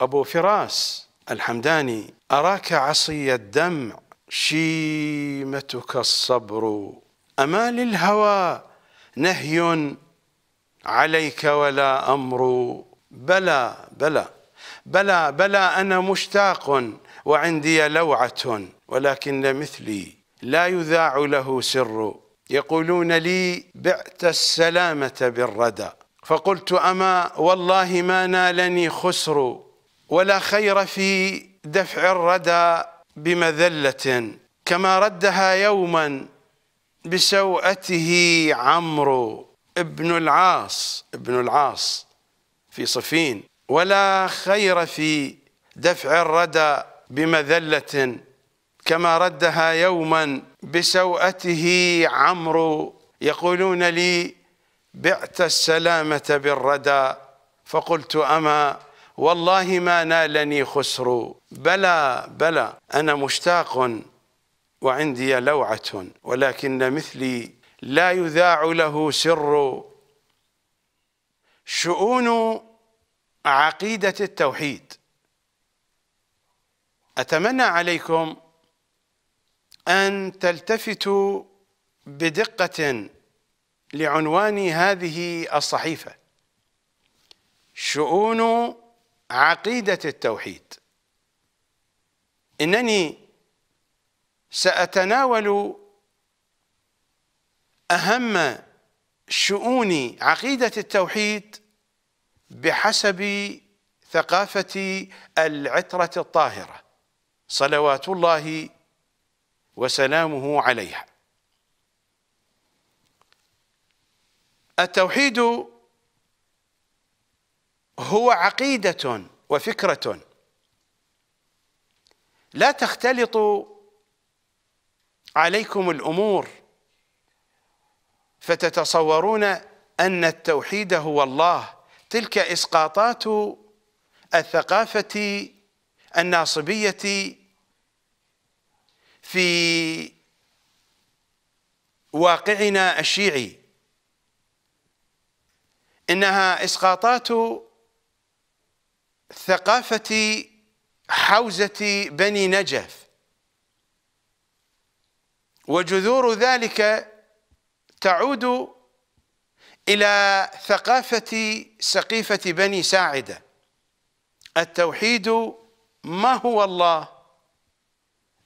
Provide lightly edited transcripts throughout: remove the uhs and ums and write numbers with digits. أبو فراس الحمداني: أراك عصي الدمع شيمتك الصبر، أما للهوى نهي عليك ولا أمر. بلى بلى بلى بلى أنا مشتاق وعندي لوعة، ولكن مثلي لا يذاع له سر. يقولون لي: بعت السلامة بالردى. فقلت: أما والله ما نالني خسر، ولا خير في دفع الردى بمذلة، كما ردها يوما بسوءته عمرو ابن العاص في صفين. ولا خير في دفع الردى بمذلة كما ردها يوما بسوءته عمرو. يقولون لي: بعت السلامة بالردى. فقلت: أما والله ما نالني خسر، بلى بلى أنا مشتاق وعندي لوعة، ولكن مثلي لا يذاع له سر. شؤون عقيدة التوحيد. أتمنى عليكم أن تلتفتوا بدقة لعنوان هذه الصحيفة: شؤون عقيدة التوحيد. إنني سأتناول أهم شؤون عقيدة التوحيد بحسب ثقافة العترة الطاهرة صلوات الله وسلامه عليها. التوحيد هو عقيدة وفكرة لا تختلط عليكم الأمور فتتصورون أن التوحيد هو الله. تلك إسقاطات الثقافة الناصبية في واقعنا الشيعي، إنها إسقاطات ثقافة حوزة بني نجف، وجذور ذلك تعود إلى ثقافة سقيفة بني ساعدة. التوحيد ما هو الله،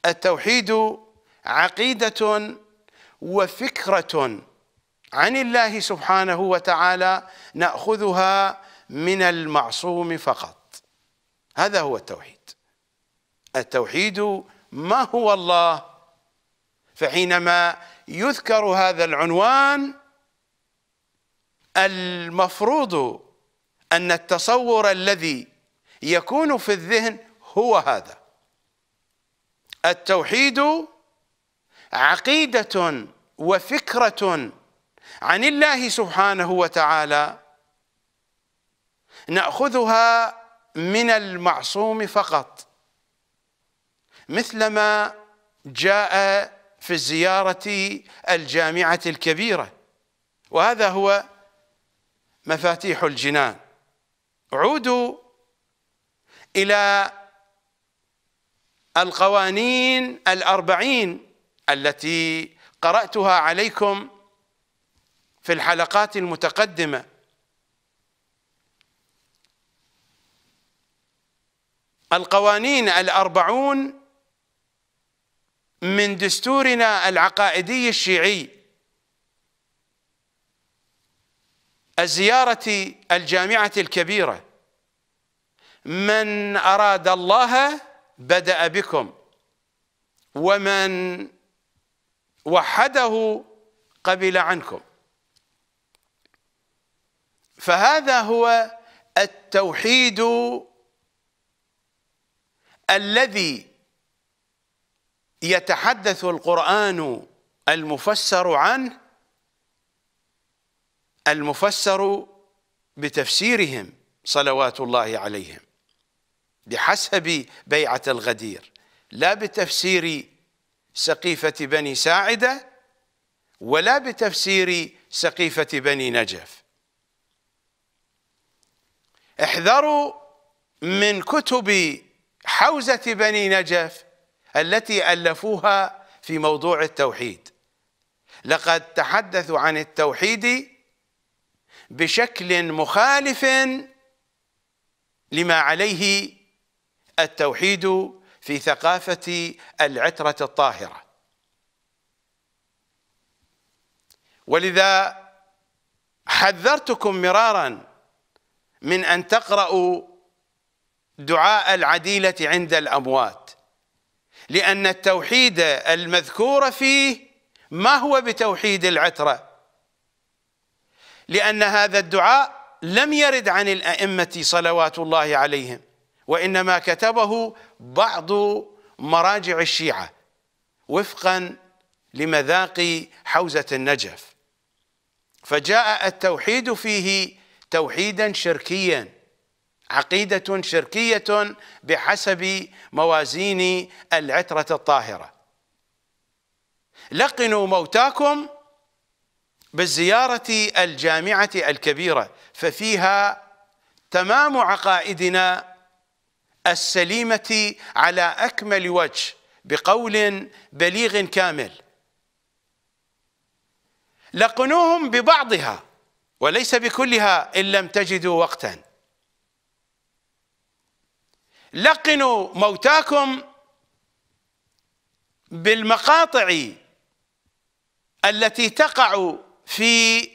التوحيد عقيدة وفكرة عن الله سبحانه وتعالى نأخذها من المعصوم فقط. هذا هو التوحيد. التوحيد ما هو الله، فحينما يذكر هذا العنوان المفروض أن التصور الذي يكون في الذهن هو هذا: التوحيد عقيدة وفكرة عن الله سبحانه وتعالى نأخذها من المعصوم فقط، مثلما جاء في زيارة الجامعة الكبيرة. وهذا هو مفاتيح الجنان. عودوا إلى القوانين ال40 التي قرأتها عليكم في الحلقات المتقدمة. القوانين ال40 من دستورنا العقائدي الشيعي. الزيارة الجامعة الكبيرة: من أراد الله بدأ بكم، ومن وحده قبل عنكم. فهذا هو التوحيد الذي يتحدث القرآن المفسر عنه، المفسر بتفسيرهم صلوات الله عليهم بحسب بيعة الغدير، لا بتفسير سقيفة بني ساعدة ولا بتفسير سقيفة بني نجف. احذروا من كتب حوزة بني نجف التي ألفوها في موضوع التوحيد. لقد تحدثوا عن التوحيد بشكل مخالف لما عليه التوحيد في ثقافة العترة الطاهرة، ولذا حذرتكم مرارا من أن تقرأوا دعاء العديلة عند الأموات، لأن التوحيد المذكور فيه ما هو بتوحيد العترة، لأن هذا الدعاء لم يرد عن الأئمة صلوات الله عليهم، وإنما كتبه بعض مراجع الشيعة وفقا لمذاق حوزة النجف، فجاء التوحيد فيه توحيدا شركيا، عقيدة شركية بحسب موازين العترة الطاهرة. لقنوا موتاكم بالزيارة الجامعة الكبيرة، ففيها تمام عقائدنا السليمة على أكمل وجه بقول بليغ كامل. لقنوهم ببعضها وليس بكلها إن لم تجدوا وقتا. لقنوا موتاكم بالمقاطع التي تقع في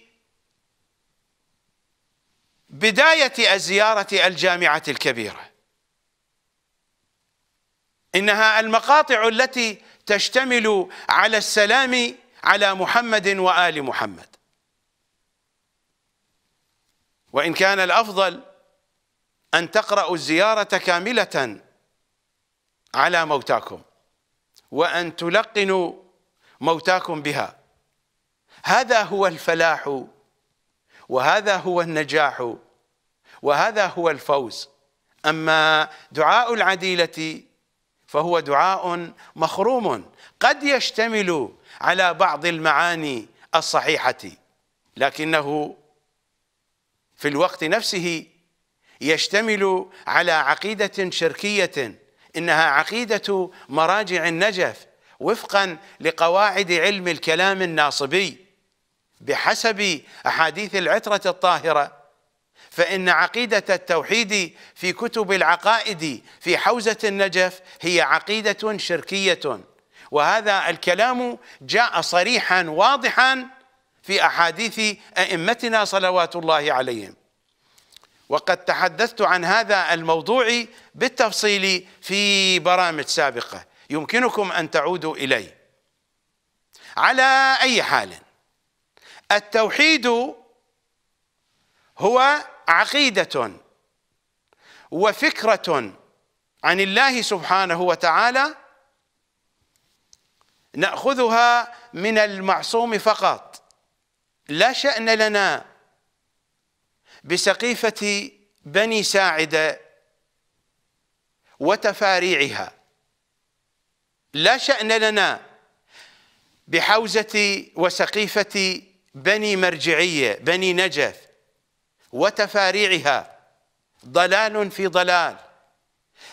بداية الزيارة الجامعة الكبيرة، إنها المقاطع التي تشتمل على السلام على محمد وآل محمد، وإن كان الأفضل أن تقرأوا الزيارة كاملة على موتاكم وأن تلقنوا موتاكم بها. هذا هو الفلاح، وهذا هو النجاح، وهذا هو الفوز. أما دعاء العديلة فهو دعاء مخروم، قد يشتمل على بعض المعاني الصحيحة، لكنه في الوقت نفسه يشتمل على عقيدة شركية، إنها عقيدة مراجع النجف وفقا لقواعد علم الكلام الناصبي بحسب أحاديث العترة الطاهرة. فإن عقيدة التوحيد في كتب العقائد في حوزة النجف هي عقيدة شركية، وهذا الكلام جاء صريحا واضحا في أحاديث أئمتنا صلوات الله عليهم، وقد تحدثت عن هذا الموضوع بالتفصيل في برامج سابقة يمكنكم أن تعودوا إليه. على أي حال، التوحيد هو عقيدة وفكرة عن الله سبحانه وتعالى نأخذها من المعصوم فقط، لا شأن لنا بسقيفة بني ساعدة وتفاريعها، لا شأن لنا بحوزة وسقيفة بني مرجعية بني نجف وتفاريعها، ضلال في ضلال،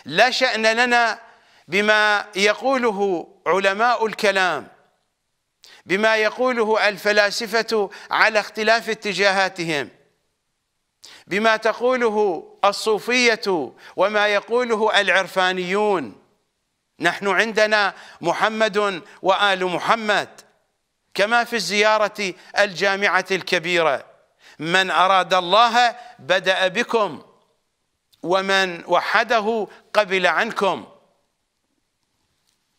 لا شأن لنا بما يقوله علماء الكلام، بما يقوله الفلاسفة على اختلاف اتجاهاتهم، بما تقوله الصوفية وما يقوله العرفانيون. نحن عندنا محمد وآل محمد، كما في الزيارة الجامعة الكبيرة: من أراد الله بدأ بكم، ومن وحده قبل عنكم.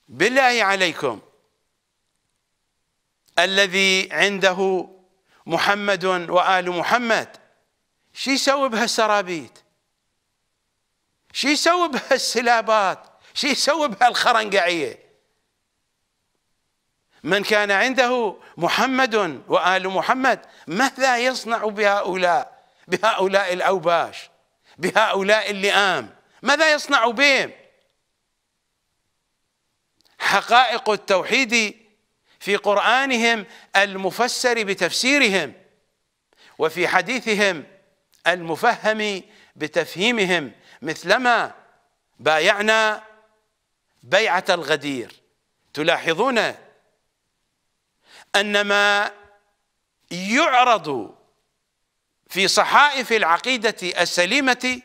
بالله عليكم، الذي عنده محمد وآل محمد شي يسوي بهالسرابيت؟ شي يسوي بهالسلابات؟ شي يسوي بهالخرنقعية؟ من كان عنده محمد وآل محمد ماذا يصنع بهؤلاء، بهؤلاء الأوباش، بهؤلاء اللئام؟ ماذا يصنع بهم؟ حقائق التوحيد في قرآنهم المفسر بتفسيرهم، وفي حديثهم المفهم بتفهيمهم، مثلما بايعنا بيعة الغدير. تلاحظون أن ما يعرض في صحائف العقيدة السليمة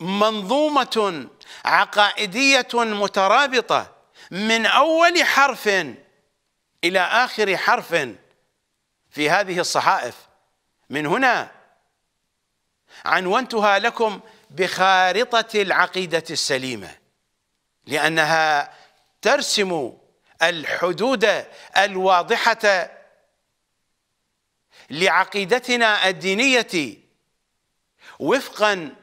منظومة عقائدية مترابطة من أول حرف إلى آخر حرف في هذه الصحائف. من هنا عنونتها لكم بخارطة العقيدة السليمة، لأنها ترسم الحدود الواضحة لعقيدتنا الدينية وفقا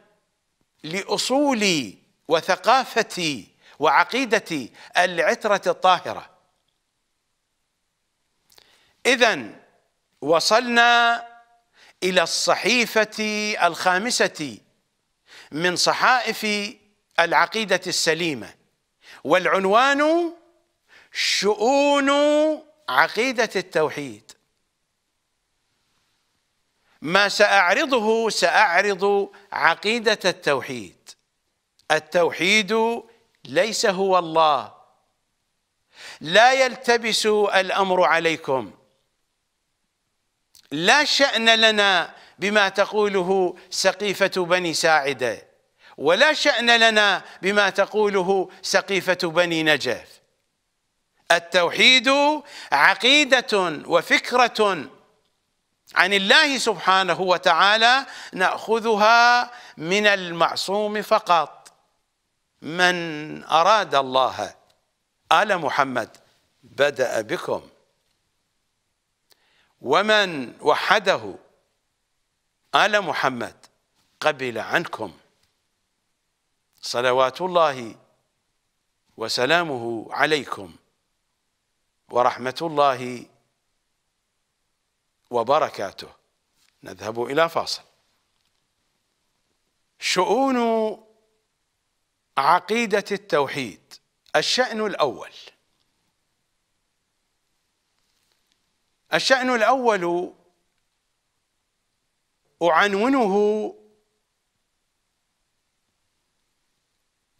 لأصول وثقافة وعقيدة العترة الطاهرة. إذن وصلنا إلى الصحيفة الخامسة من صحائف العقيدة السليمة، والعنوان شؤون عقيدة التوحيد. ما سأعرضه سأعرض عقيدة التوحيد. التوحيد ليس هو الله، لا يلتبس الأمر عليكم، لا شأن لنا بما تقوله سقيفة بني ساعدة، ولا شأن لنا بما تقوله سقيفة بني نجف. التوحيد عقيدة وفكرة عن الله سبحانه وتعالى نأخذها من المعصوم فقط. من أراد الله آل محمد بدأ بكم، ومن وحده آل محمد قبل عنكم، صلوات الله وسلامه عليكم ورحمة الله وبركاته. نذهب إلى فاصل. شؤون عقيدة التوحيد. الشأن الأول. الشأن الأول أعنونه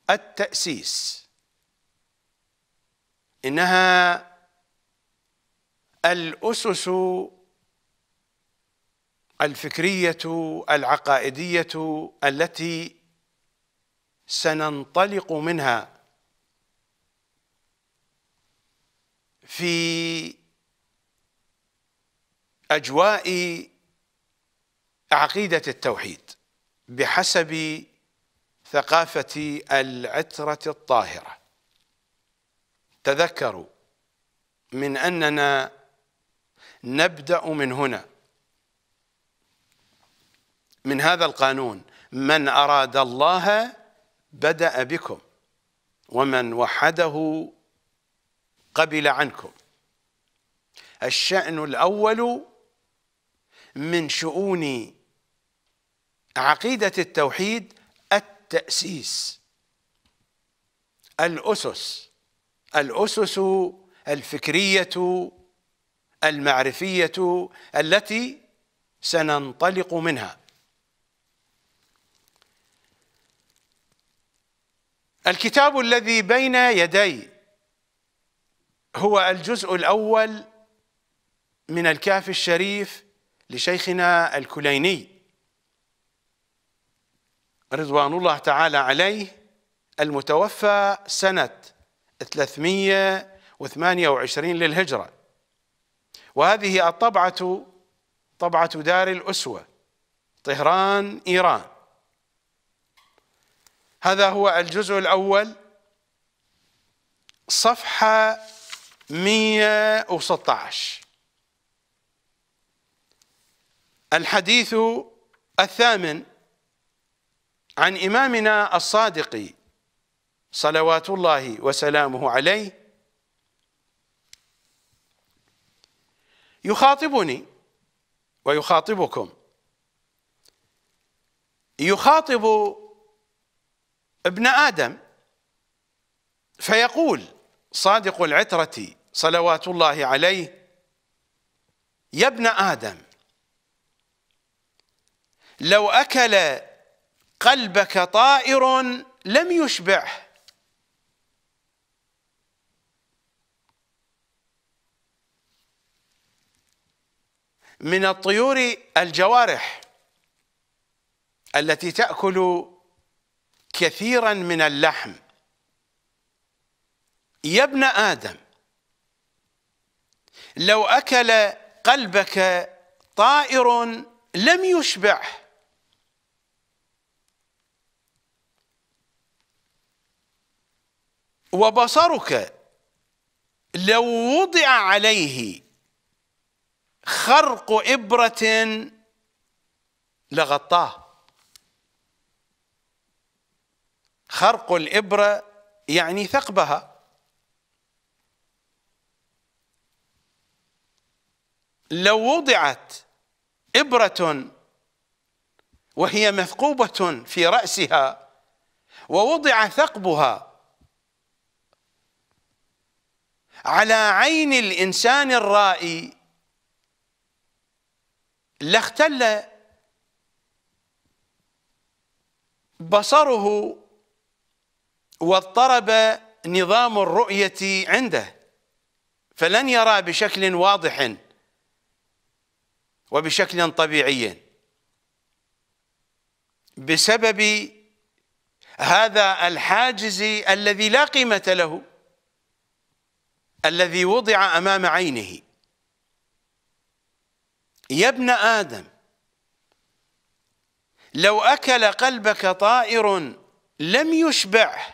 التأسيس. إنها الأسس الفكرية العقائدية التي سننطلق منها في أجواء عقيدة التوحيد بحسب ثقافة العترة الطاهرة. تذكروا من أننا نبدأ من هنا، من هذا القانون: من أراد الله بدأ بكم، ومن وحده قبل عنكم. الشأن الأول من شؤون عقيدة التوحيد التأسيس، الأسس الفكرية المعرفية التي سننطلق منها. الكتاب الذي بين يدي هو الجزء الأول من الكافي الشريف لشيخنا الكليني رضوان الله تعالى عليه، المتوفى سنة 328 للهجرة. وهذه الطبعة طبعة دار الأسوة، طهران، إيران. هذا هو الجزء الأول، صفحة 116. الحديث الثامن عن إمامنا الصادق صلوات الله وسلامه عليه، يخاطبني ويخاطبكم، يخاطب ابن آدم فيقول صادق العترة صلوات الله عليه: يا ابن آدم، لو أكل قلبك طائر لم يشبعه، من الطيور الجوارح التي تأكل كثيرا من اللحم. يا ابن آدم لو أكل قلبك طائر لم يشبعه. وبصرك لو وضع عليه خرق إبرة لغطاه. خرق الإبرة يعني ثقبها، لو وضعت إبرة وهي مثقوبة في رأسها ووضع ثقبها على عين الإنسان الرائي لاختل بصره واضطرب نظام الرؤية عنده، فلن يرى بشكل واضح وبشكل طبيعي بسبب هذا الحاجز الذي لا قيمة له الذي وضع أمام عينه. يا ابن آدم لو أكل قلبك طائر لم يشبعه،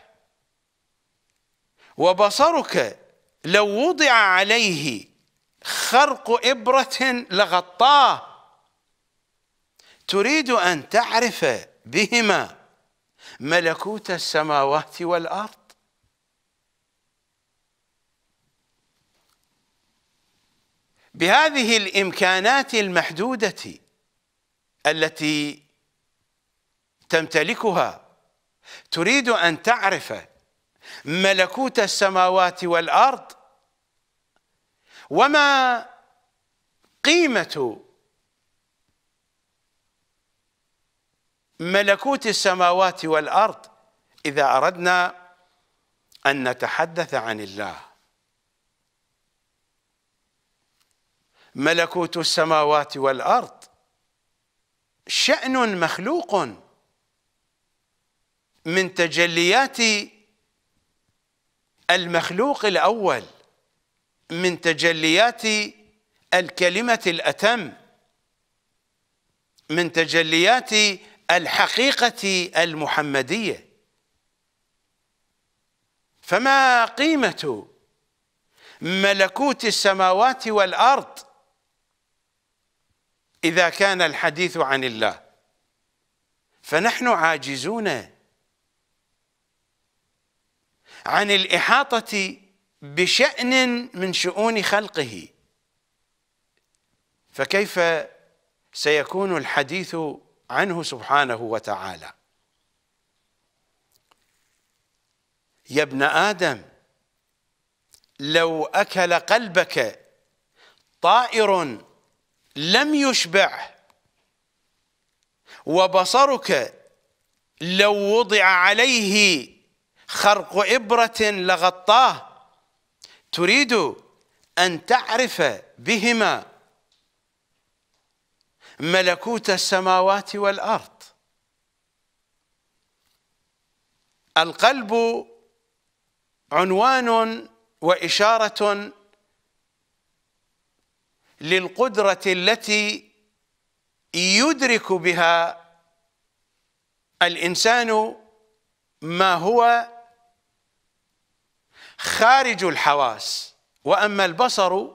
وبصرك لو وضع عليه خرق إبرة لغطاه. تريد أن تعرف بهما ملكوت السماوات والأرض. بهذه الإمكانات المحدودة التي تمتلكها تريد أن تعرف ملكوت السماوات والأرض وما قيمة ملكوت السماوات والأرض إذا أردنا أن نتحدث عن الله. ملكوت السماوات والأرض شأن مخلوق من تجليات المخلوق الأول، من تجليات الكلمة الأتم، من تجليات الحقيقة المحمدية. فما قيمة ملكوت السماوات والأرض إذا كان الحديث عن الله؟ فنحن عاجزون عن الإحاطة بشأن من شؤون خلقه، فكيف سيكون الحديث عنه سبحانه وتعالى؟ يا ابن آدم لو أكل قلبك طائر لم يشبعه، وبصرك لو وضع عليه خرق إبرة لغطاه. تريد أن تعرف بهما ملكوت السماوات والأرض. القلب عنوان وإشارة للقدرة التي يدرك بها الإنسان ما هو خارج الحواس، وأما البصر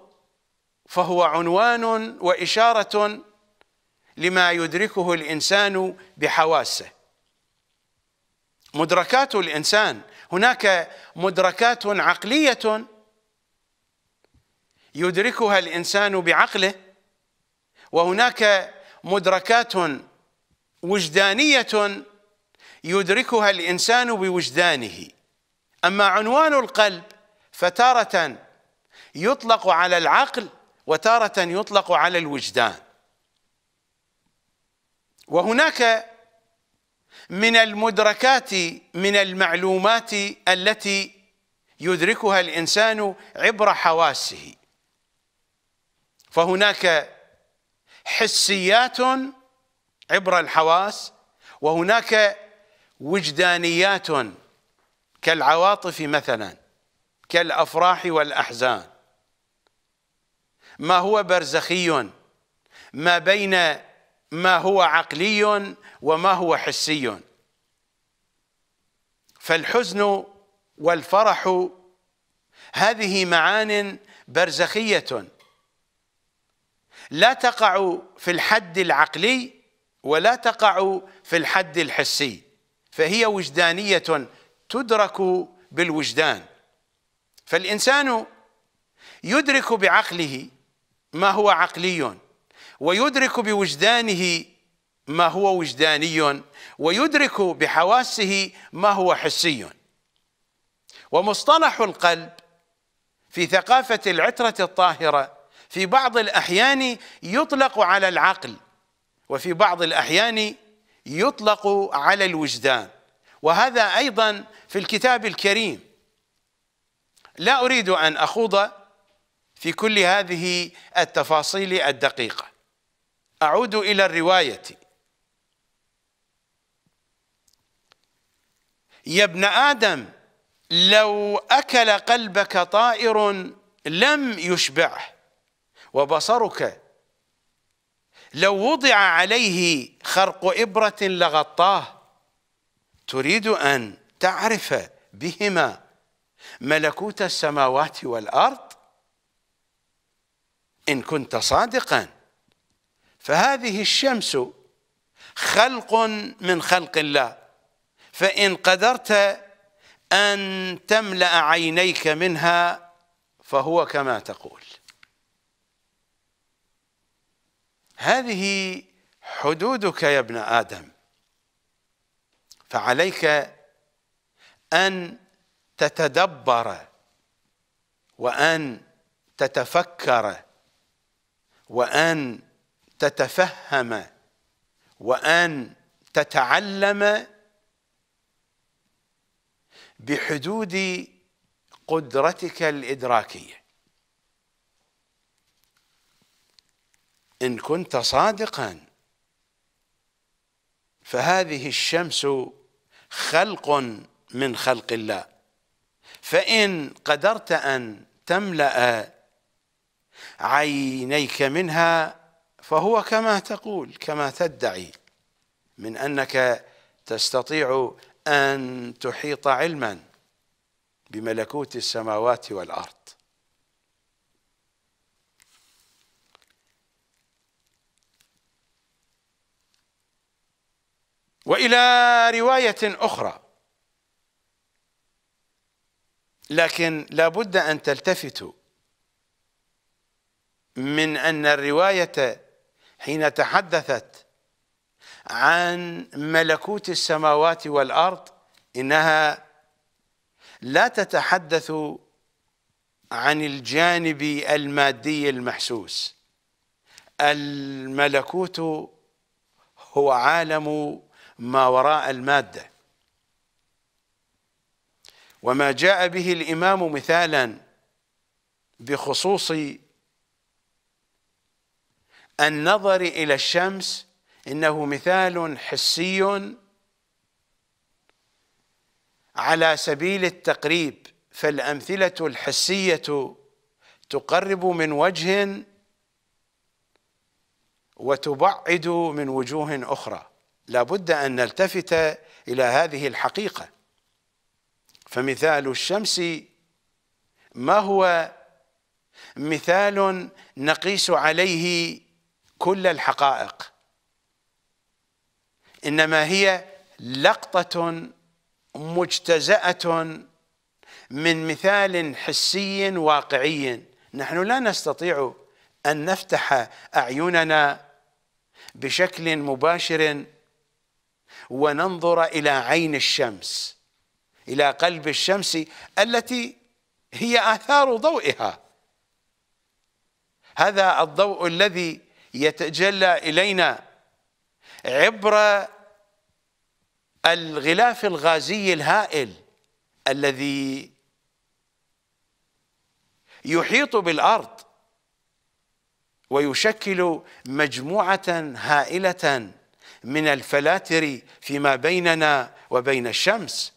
فهو عنوان وإشارة لما يدركه الإنسان بحواسه. مدركات الإنسان، هناك مدركات عقلية يدركها الإنسان بعقله، وهناك مدركات وجدانية يدركها الإنسان بوجدانه. أما عنوان القلب فتارة يطلق على العقل وتارة يطلق على الوجدان. وهناك من المدركات من المعلومات التي يدركها الإنسان عبر حواسه، فهناك حسيات عبر الحواس وهناك وجدانيات كالعواطف مثلا، كالأفراح والأحزان. ما هو برزخي ما بين ما هو عقلي وما هو حسي، فالحزن والفرح هذه معان برزخية لا تقع في الحد العقلي ولا تقع في الحد الحسي، فهي وجدانية تدرك بالوجدان، فالإنسان يدرك بعقله ما هو عقلي، ويدرك بوجدانه ما هو وجداني، ويدرك بحواسه ما هو حسي. ومصطلح القلب في ثقافة العترة الطاهرة في بعض الأحيان يطلق على العقل، وفي بعض الأحيان يطلق على الوجدان، وهذا أيضا في الكتاب الكريم. لا أريد أن أخوض في كل هذه التفاصيل الدقيقة، أعود إلى الرواية. يا ابن آدم لو أكل قلبك طائر لم يشبعه، وبصرك لو وضع عليه خرق إبرة لغطاه، تريد أن تعرف بهما ملكوت السماوات والأرض؟ إن كنت صادقا فهذه الشمس خلق من خلق الله، فإن قدرت أن تملأ عينيك منها فهو كما تقول. هذه حدودك يا ابن آدم، فعليك أن تتدبر وأن تتفكر وأن تتفهم وأن تتعلم بحدود قدرتك الإدراكية. إن كنت صادقا فهذه الشمس خلق من خلق الله، فإن قدرت أن تملأ عينيك منها فهو كما تقول، كما تدعي من أنك تستطيع أن تحيط علما بملكوت السماوات والأرض. وإلى رواية أخرى، لكن لا بد أن تلتفتوا من أن الرواية حين تحدثت عن ملكوت السماوات والأرض إنها لا تتحدث عن الجانب المادي المحسوس. الملكوت هو عالم ما وراء المادة، وما جاء به الإمام مثالا بخصوص النظر إلى الشمس إنه مثال حسي على سبيل التقريب، فالأمثلة الحسية تقرب من وجه وتبعد من وجوه أخرى. لا بد أن نلتفت إلى هذه الحقيقة. فمثال الشمس ما هو مثال نقيس عليه كل الحقائق، إنما هي لقطة مجتزأة من مثال حسي واقعي. نحن لا نستطيع أن نفتح أعيننا بشكل مباشر وننظر إلى عين الشمس، إلى قلب الشمس التي هي آثار ضوئها، هذا الضوء الذي يتجلى إلينا عبر الغلاف الغازي الهائل الذي يحيط بالأرض ويشكل مجموعة هائلة من الفلاتر فيما بيننا وبين الشمس،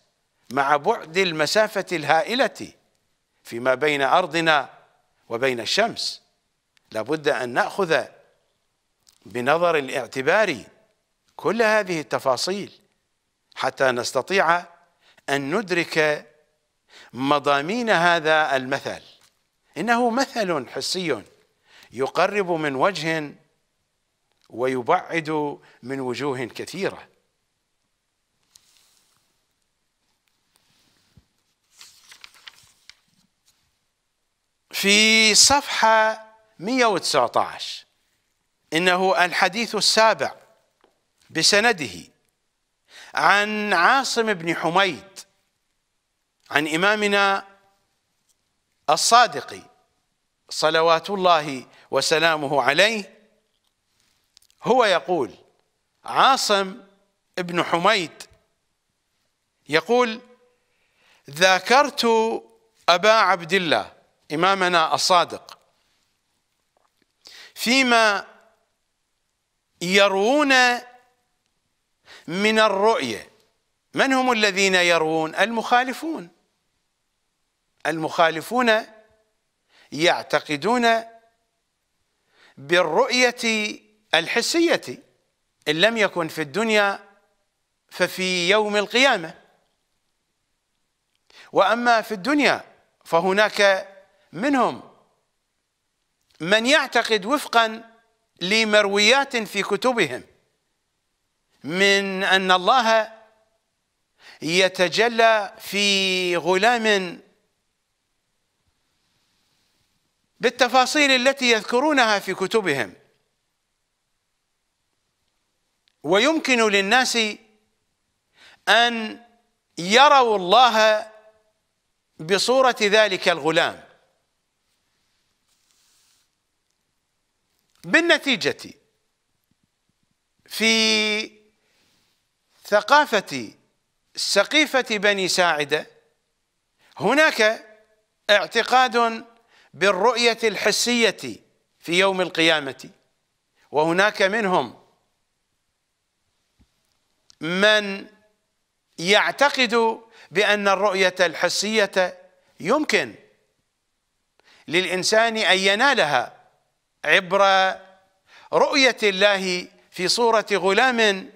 مع بعد المسافة الهائلة فيما بين أرضنا وبين الشمس، لابد أن نأخذ بنظر الاعتبار كل هذه التفاصيل حتى نستطيع أن ندرك مضامين هذا المثل. إنه مثل حسي يقرب من وجه ويبعد من وجوه كثيرة. في صفحة 119، إنه الحديث السابع بسنده عن عاصم بن حميد عن إمامنا الصادق صلوات الله وسلامه عليه. هو يقول، عاصم بن حميد يقول: ذاكرت أبا عبد الله إمامنا الصادق فيما يروون من الرؤية. من هم الذين يروون؟ المخالفون. المخالفون يعتقدون بالرؤية الحسية، إن لم يكن في الدنيا ففي يوم القيامة، وأما في الدنيا فهناك منهم من يعتقد وفقا لمرويات في كتبهم من أن الله يتجلى في غلام بالتفاصيل التي يذكرونها في كتبهم، ويمكن للناس أن يروا الله بصورة ذلك الغلام. بالنتيجة في ثقافة سقيفة بني ساعدة هناك اعتقاد بالرؤية الحسية في يوم القيامة، وهناك منهم من يعتقد بأن الرؤية الحسية يمكن للإنسان أن ينالها عبر رؤية الله في صورة غلام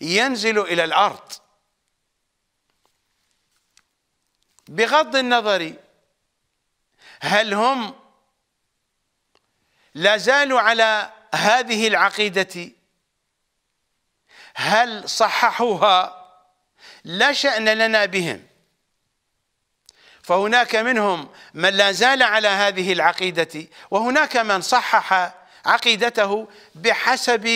ينزل إلى الأرض. بغض النظر هل هم لا زالوا على هذه العقيدة؟ هل صححوها؟ لا شأن لنا بهم. فهناك منهم من لا زال على هذه العقيدة، وهناك من صحح عقيدته بحسب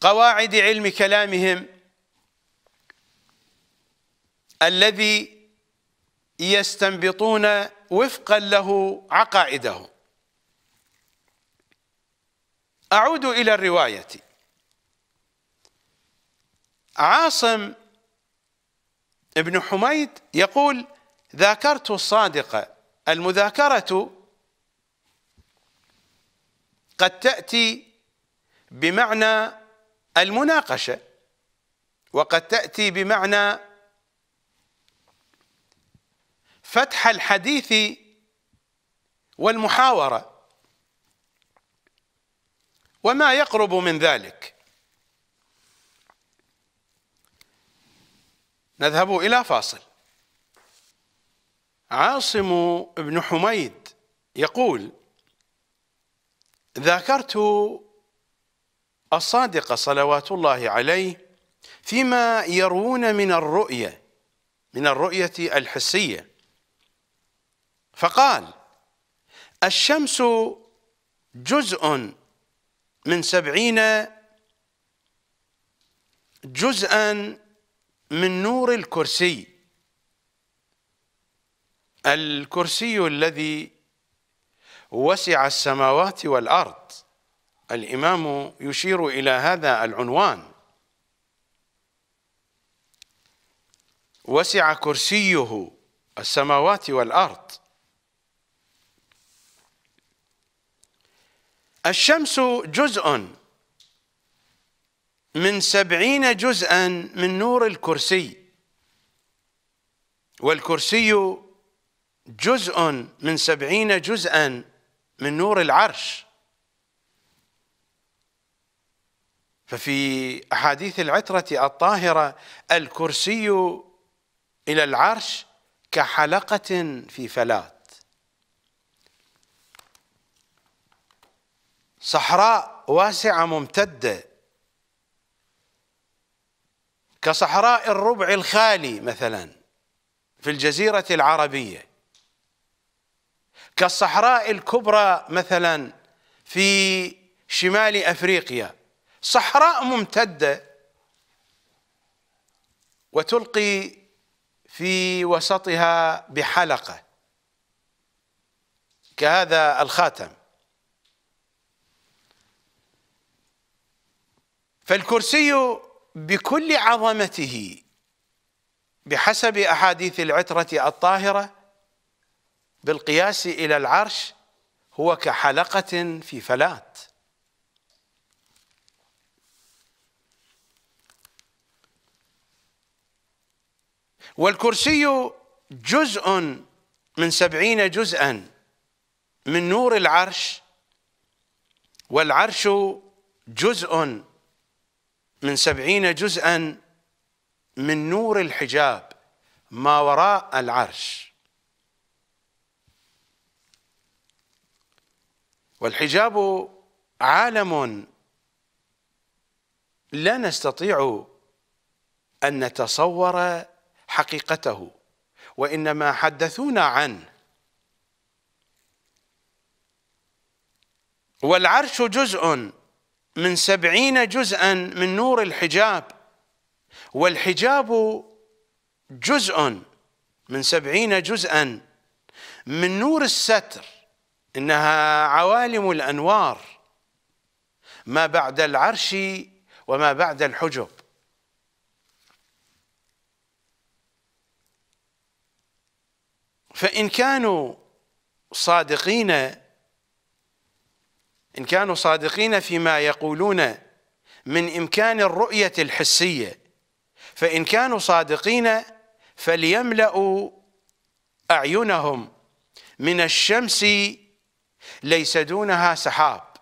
قواعد علم كلامهم الذي يستنبطون وفقا له عقائدهم. أعود إلى الرواية. عاصم ابن حميد يقول: ذاكرت الصادق. المذاكرة قد تأتي بمعنى المناقشة، وقد تأتي بمعنى فتح الحديث والمحاورة وما يقرب من ذلك. نذهب إلى فاصل. عاصم بن حميد يقول: ذاكرت الصادق صلوات الله عليه فيما يروون من الرؤية الحسية، فقال: الشمس جزء من 70 جزءا من نور الكرسي. الكرسي الذي وسع السماوات والأرض الإمام يشير إلى هذا العنوان. وسع كرسيه السماوات والأرض. الشمس جزء من 70 جزءا من نور الكرسي، والكرسي جزء من 70 جزءا من نور العرش. ففي أحاديث العترة الطاهرة الكرسي إلى العرش كحلقة في فلات. صحراء واسعة ممتدة كصحراء الربع الخالي مثلا في الجزيرة العربية، كالصحراء الكبرى مثلا في شمال أفريقيا، صحراء ممتدة وتلقي في وسطها بحلقة كهذا الخاتم. فالكرسي بكل عظمته بحسب أحاديث العترة الطاهرة بالقياس إلى العرش هو كحلقة في فلات. والكرسي جزء من 70 جزءا من نور العرش، والعرش جزء من 70 جزءا من نور الحجاب ما وراء العرش. والحجاب عالم لا نستطيع أن نتصور حقيقته، وإنما حدثونا عنه. والعرش جزء من 70 جزءا من نور الحجاب، والحجاب جزء من 70 جزءا من نور الستر. إنها عوالم الأنوار ما بعد العرش وما بعد الحجب. فإن كانوا صادقين، إن كانوا صادقين فيما يقولون من إمكان الرؤية الحسية، فإن كانوا صادقين فليملأوا أعينهم من الشمس ليس دونها سحاب.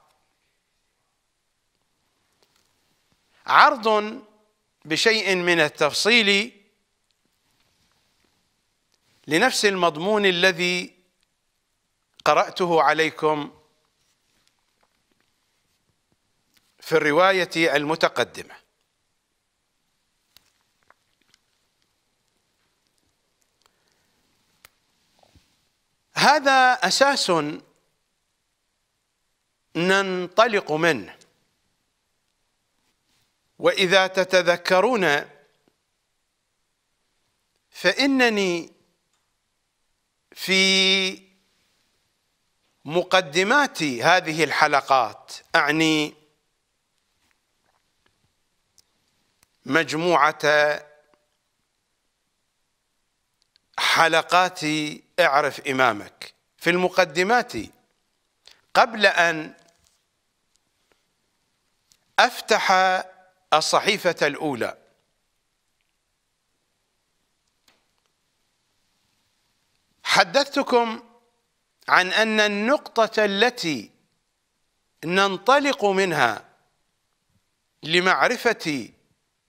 عرض بشيء من التفصيل لنفس المضمون الذي قرأته عليكم في الرواية المتقدمة. هذا أساس ننطلق منه، وإذا تتذكرون فإنني في مقدمات هذه الحلقات، أعني مجموعة حلقات اعرف إمامك، في المقدمات قبل أن أفتح الصحيفة الأولى حدثتكم عن أن النقطة التي ننطلق منها لمعرفة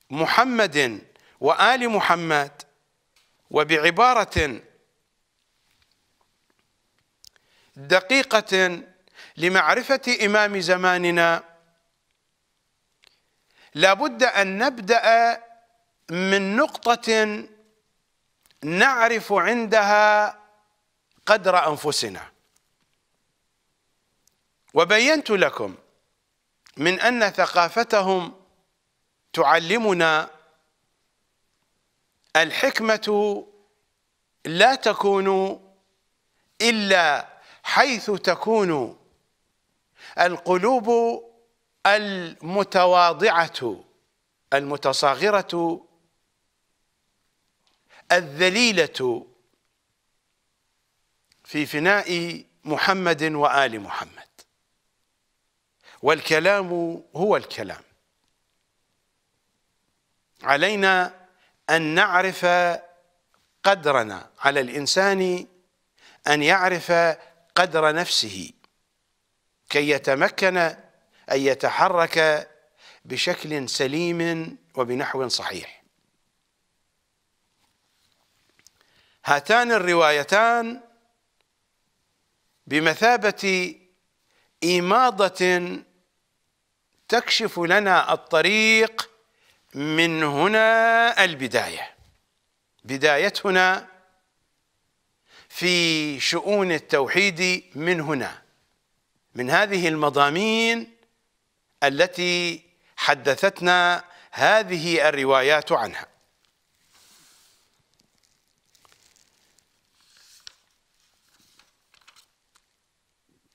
محمد وآل محمد، وبعبارة دقيقة لمعرفة إمام زماننا، لابد أن نبدأ من نقطة نعرف عندها قدر أنفسنا. وبينت لكم من أن ثقافتهم تعلمنا الحكمة لا تكون إلا حيث تكون القلوب المتواضعة المتصاغرة الذليلة في فناء محمد وآل محمد. والكلام هو الكلام، علينا أن نعرف قدرنا، على الإنسان أن يعرف قدر نفسه كي يتمكن أن يتحرك بشكل سليم وبنحو صحيح. هاتان الروايتان بمثابة إماضة تكشف لنا الطريق من هنا البداية، بدايتنا في شؤون التوحيد من هنا، من هذه المضامين التي حدثتنا هذه الروايات عنها.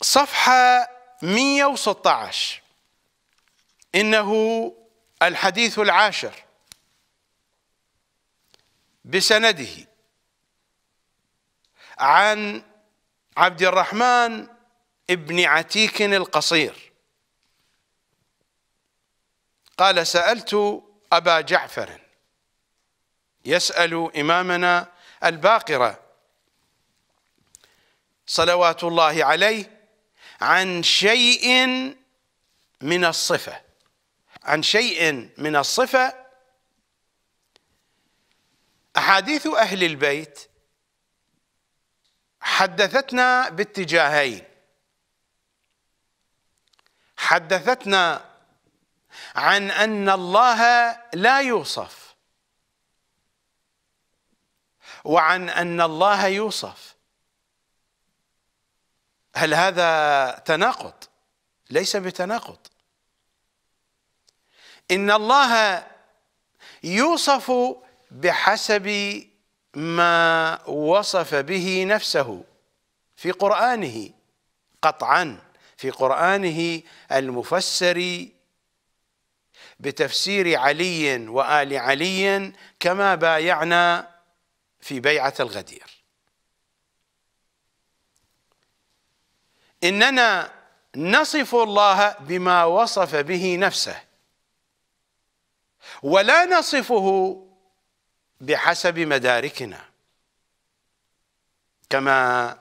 صفحة 116، إنه الحديث العاشر بسنده عن عبد الرحمن ابن عتيك القصير قال: سألت أبا جعفر، يسأل إمامنا الباقرة صلوات الله عليه عن شيء من الصفة، عن شيء من الصفة. أحاديث أهل البيت حدثتنا باتجاهين، حدثتنا عن أن الله لا يوصف، وعن أن الله يوصف. هل هذا تناقض؟ ليس بتناقض. إن الله يوصف بحسب ما وصف به نفسه في قرآنه قطعا، في قرآنه المفسر بتفسير علي وآل علي كما بايعنا في بيعة الغدير. إننا نصف الله بما وصف به نفسه، ولا نصفه بحسب مداركنا كما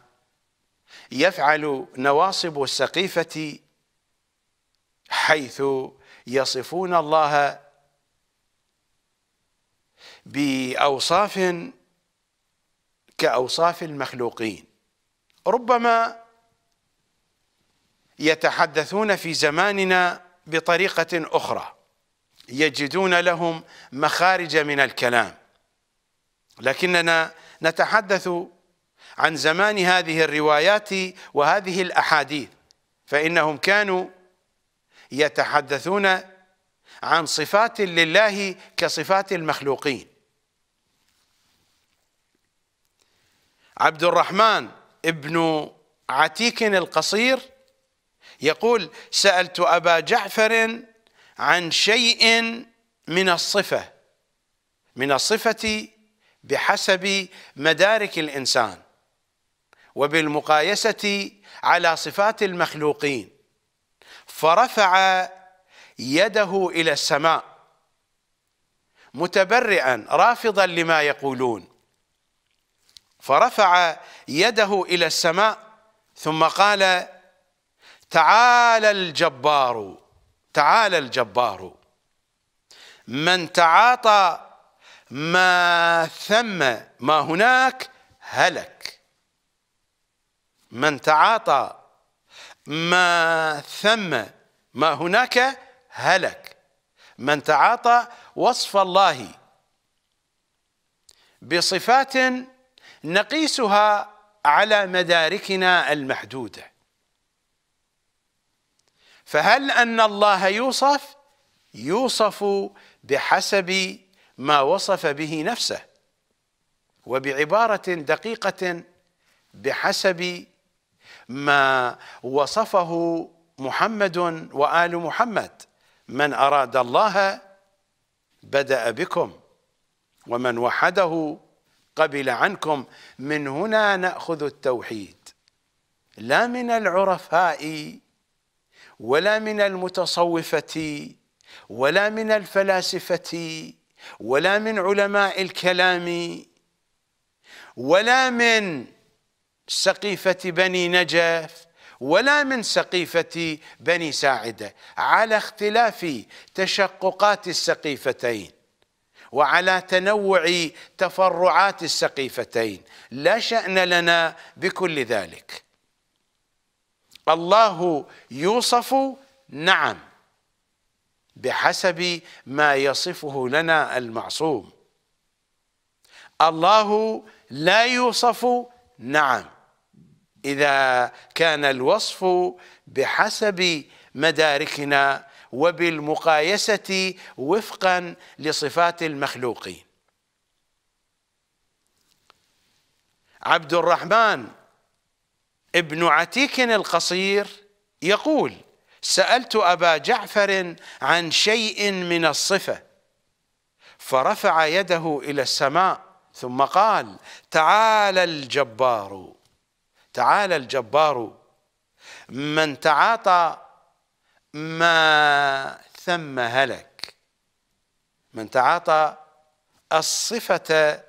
يفعل نواصب السقيفة حيث يصفون الله بأوصاف كأوصاف المخلوقين. ربما يتحدثون في زماننا بطريقة أخرى، يجدون لهم مخارج من الكلام، لكننا نتحدث عن زمان هذه الروايات وهذه الأحاديث، فإنهم كانوا يتحدثون عن صفات لله كصفات المخلوقين. عبد الرحمن ابن عتيك القصير يقول: سألت أبا جعفر عن شيء من الصفة، من الصفة بحسب مدارك الإنسان وبالمقايسة على صفات المخلوقين، فرفع يده إلى السماء متبرئا رافضا لما يقولون، فرفع يده إلى السماء ثم قال: تعالى الجبار، تعالى الجبار، من تعاطى ما ثم ما هناك هلك، من تعاطى ما ثم ما هناك هلك. من تعاطى وصف الله بصفات نقيسها على مداركنا المحدودة، فهل أن الله يوصف؟ يوصف بحسب ما وصف به نفسه، وبعبارة دقيقة بحسب ما وصفه محمد وآل محمد، من أراد الله بدأ بكم ومن وحده قبل عنكم. من هنا نأخذ التوحيد، لا من العرفاء ولا من المتصوفة ولا من الفلاسفة ولا من علماء الكلام ولا من سقيفة بني نجف ولا من سقيفة بني ساعدة، على اختلاف تشققات السقيفتين وعلى تنوع تفرعات السقيفتين، لا شأن لنا بكل ذلك. الله يوصف نعم بحسب ما يصفه لنا المعصوم، الله لا يوصف نعم إذا كان الوصف بحسب مداركنا وبالمقايسة وفقا لصفات المخلوقين. عبد الرحمن ابن عتيك القصير يقول: سألت أبا جعفر عن شيء من الصفة فرفع يده إلى السماء ثم قال: تعالى الجبار، تعالى الجبار من تعاطى ما ثم هلك، من تعاطى الصفة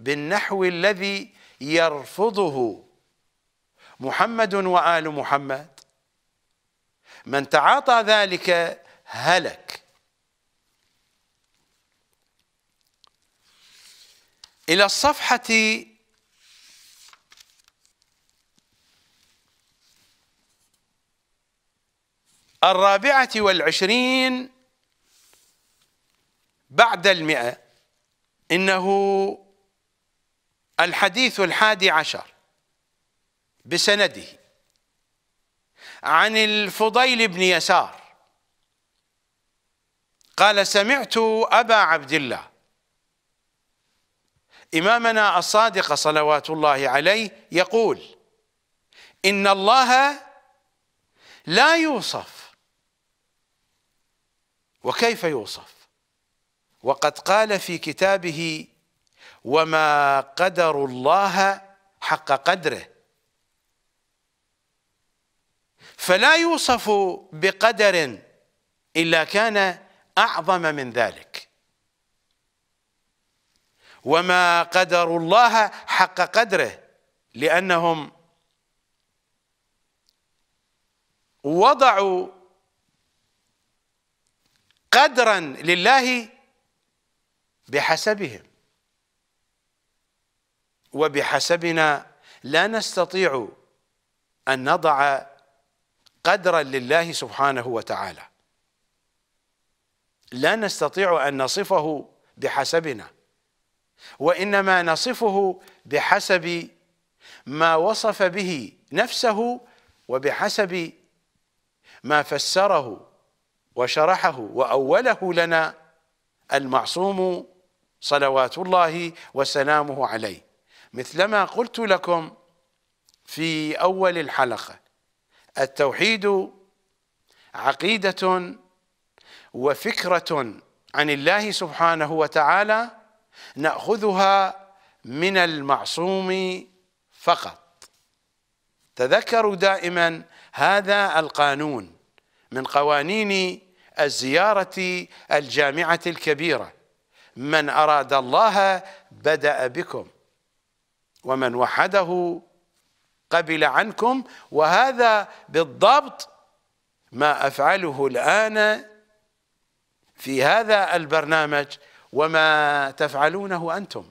بالنحو الذي يرفضه محمد وآل محمد، من تعاطى ذلك هلك. إلى الصفحة 24 بعد 100، إنه الحديث 11 بسنده، عن الفضيل بن يسار قال: سمعت أبا عبد الله إمامنا الصادق صلوات الله عليه يقول: إن الله لا يوصف، وكيف يوصف؟ وقد قال في كتابه: وما قدر الله حق قدره، فلا يوصف بقدر إلا كان أعظم من ذلك. وما قدروا الله حق قدره، لأنهم وضعوا قدرا لله بحسبهم، وبحسبنا لا نستطيع أن نضع قدرا لله سبحانه وتعالى، لا نستطيع أن نصفه بحسبنا، وإنما نصفه بحسب ما وصف به نفسه وبحسب ما فسره وشرحه وأوله لنا المعصوم صلوات الله وسلامه عليه. مثلما قلت لكم في أول الحلقة، التوحيد عقيدة وفكرة عن الله سبحانه وتعالى نأخذها من المعصوم فقط. تذكروا دائما هذا القانون من قوانين الزيارة الجامعة الكبيرة: من أراد الله بدأ بكم ومن وحده قبل عنكم. وهذا بالضبط ما أفعله الآن في هذا البرنامج وما تفعلونه أنتم.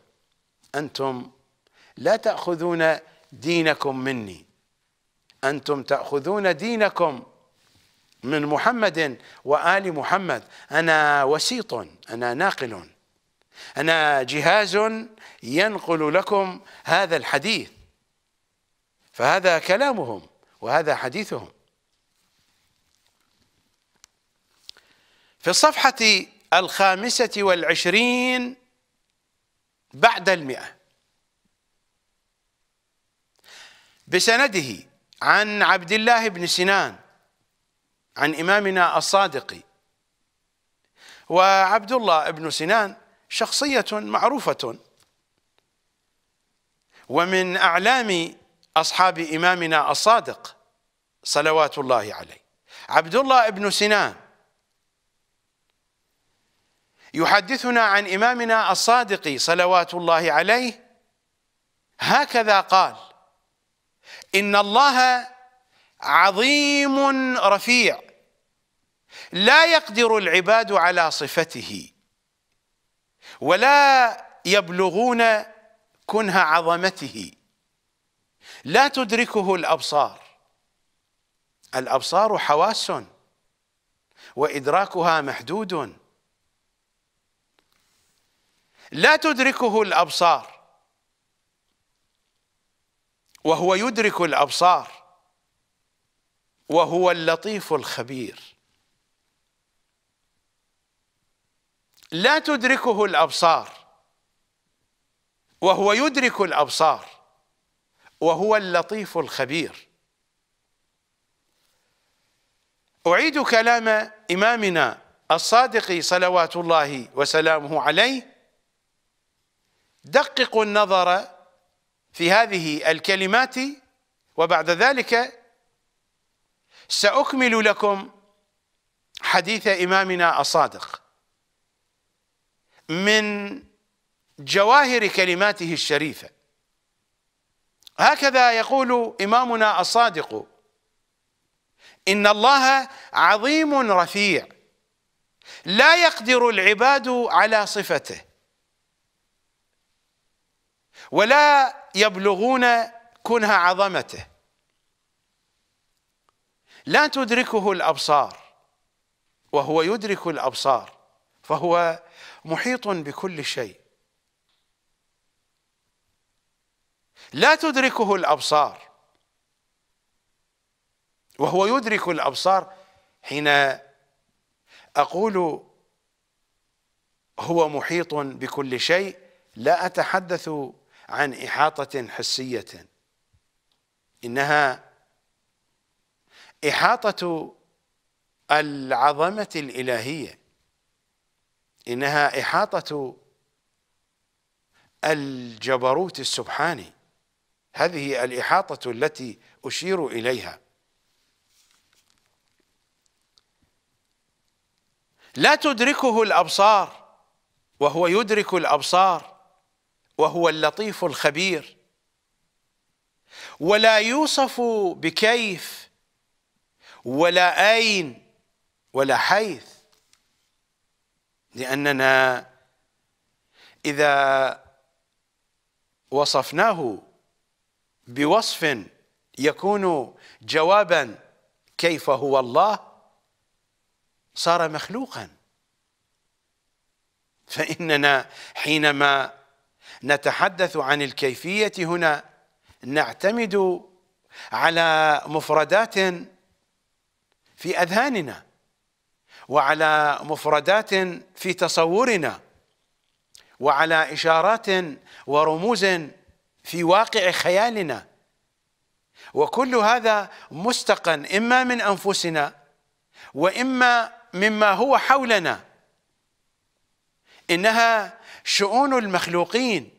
أنتم لا تأخذون دينكم مني، أنتم تأخذون دينكم من محمد وآل محمد. أنا وسيط، أنا ناقل، أنا جهاز ينقل لكم هذا الحديث. فهذا كلامهم وهذا حديثهم. في الصفحة 25 بعد 100 بسنده، عن عبد الله بن سنان عن إمامنا الصادق. وعبد الله بن سنان شخصية معروفة ومن أعلام أصحاب إمامنا الصادق صلوات الله عليه. عبد الله بن سنان يحدثنا عن إمامنا الصادق صلوات الله عليه هكذا قال: إن الله عظيم رفيع لا يقدر العباد على صفته ولا يبلغون كنه عظمته، لا تدركه الأبصار. الأبصار حواس وإدراكها محدود، لا تدركه الأبصار وهو يدرك الأبصار وهو اللطيف الخبير. لا تدركه الأبصار وهو يدرك الأبصار وهو اللطيف الخبير. أعيد كلام إمامنا الصادق صلوات الله وسلامه عليه. دققوا النظر في هذه الكلمات، وبعد ذلك سأكمل لكم حديث إمامنا الصادق من جواهر كلماته الشريفة. هكذا يقول إمامنا الصادق: إن الله عظيم رفيع لا يقدر العباد على صفته ولا يبلغون كنه عظمته، لا تدركه الأبصار وهو يدرك الأبصار فهو محيط بكل شيء. لا تدركه الأبصار وهو يدرك الأبصار، حين أقول هو محيط بكل شيء لا أتحدث عن إحاطة حسية، إنها إحاطة العظمة الإلهية، إنها إحاطة الجبروت السبحاني، هذه الإحاطة التي أشير إليها. لا تدركه الأبصار وهو يدرك الأبصار وهو اللطيف الخبير، ولا يوصف بكيف ولا أين ولا حيث، لأننا إذا وصفناه بوصف يكون جوابا كيف هو الله صار مخلوقا، فإننا حينما نتحدث عن الكيفية هنا نعتمد على مفردات في أذهاننا وعلى مفردات في تصورنا وعلى إشارات ورموز في واقع خيالنا، وكل هذا مستقا إما من أنفسنا وإما مما هو حولنا. إنها شؤون المخلوقين،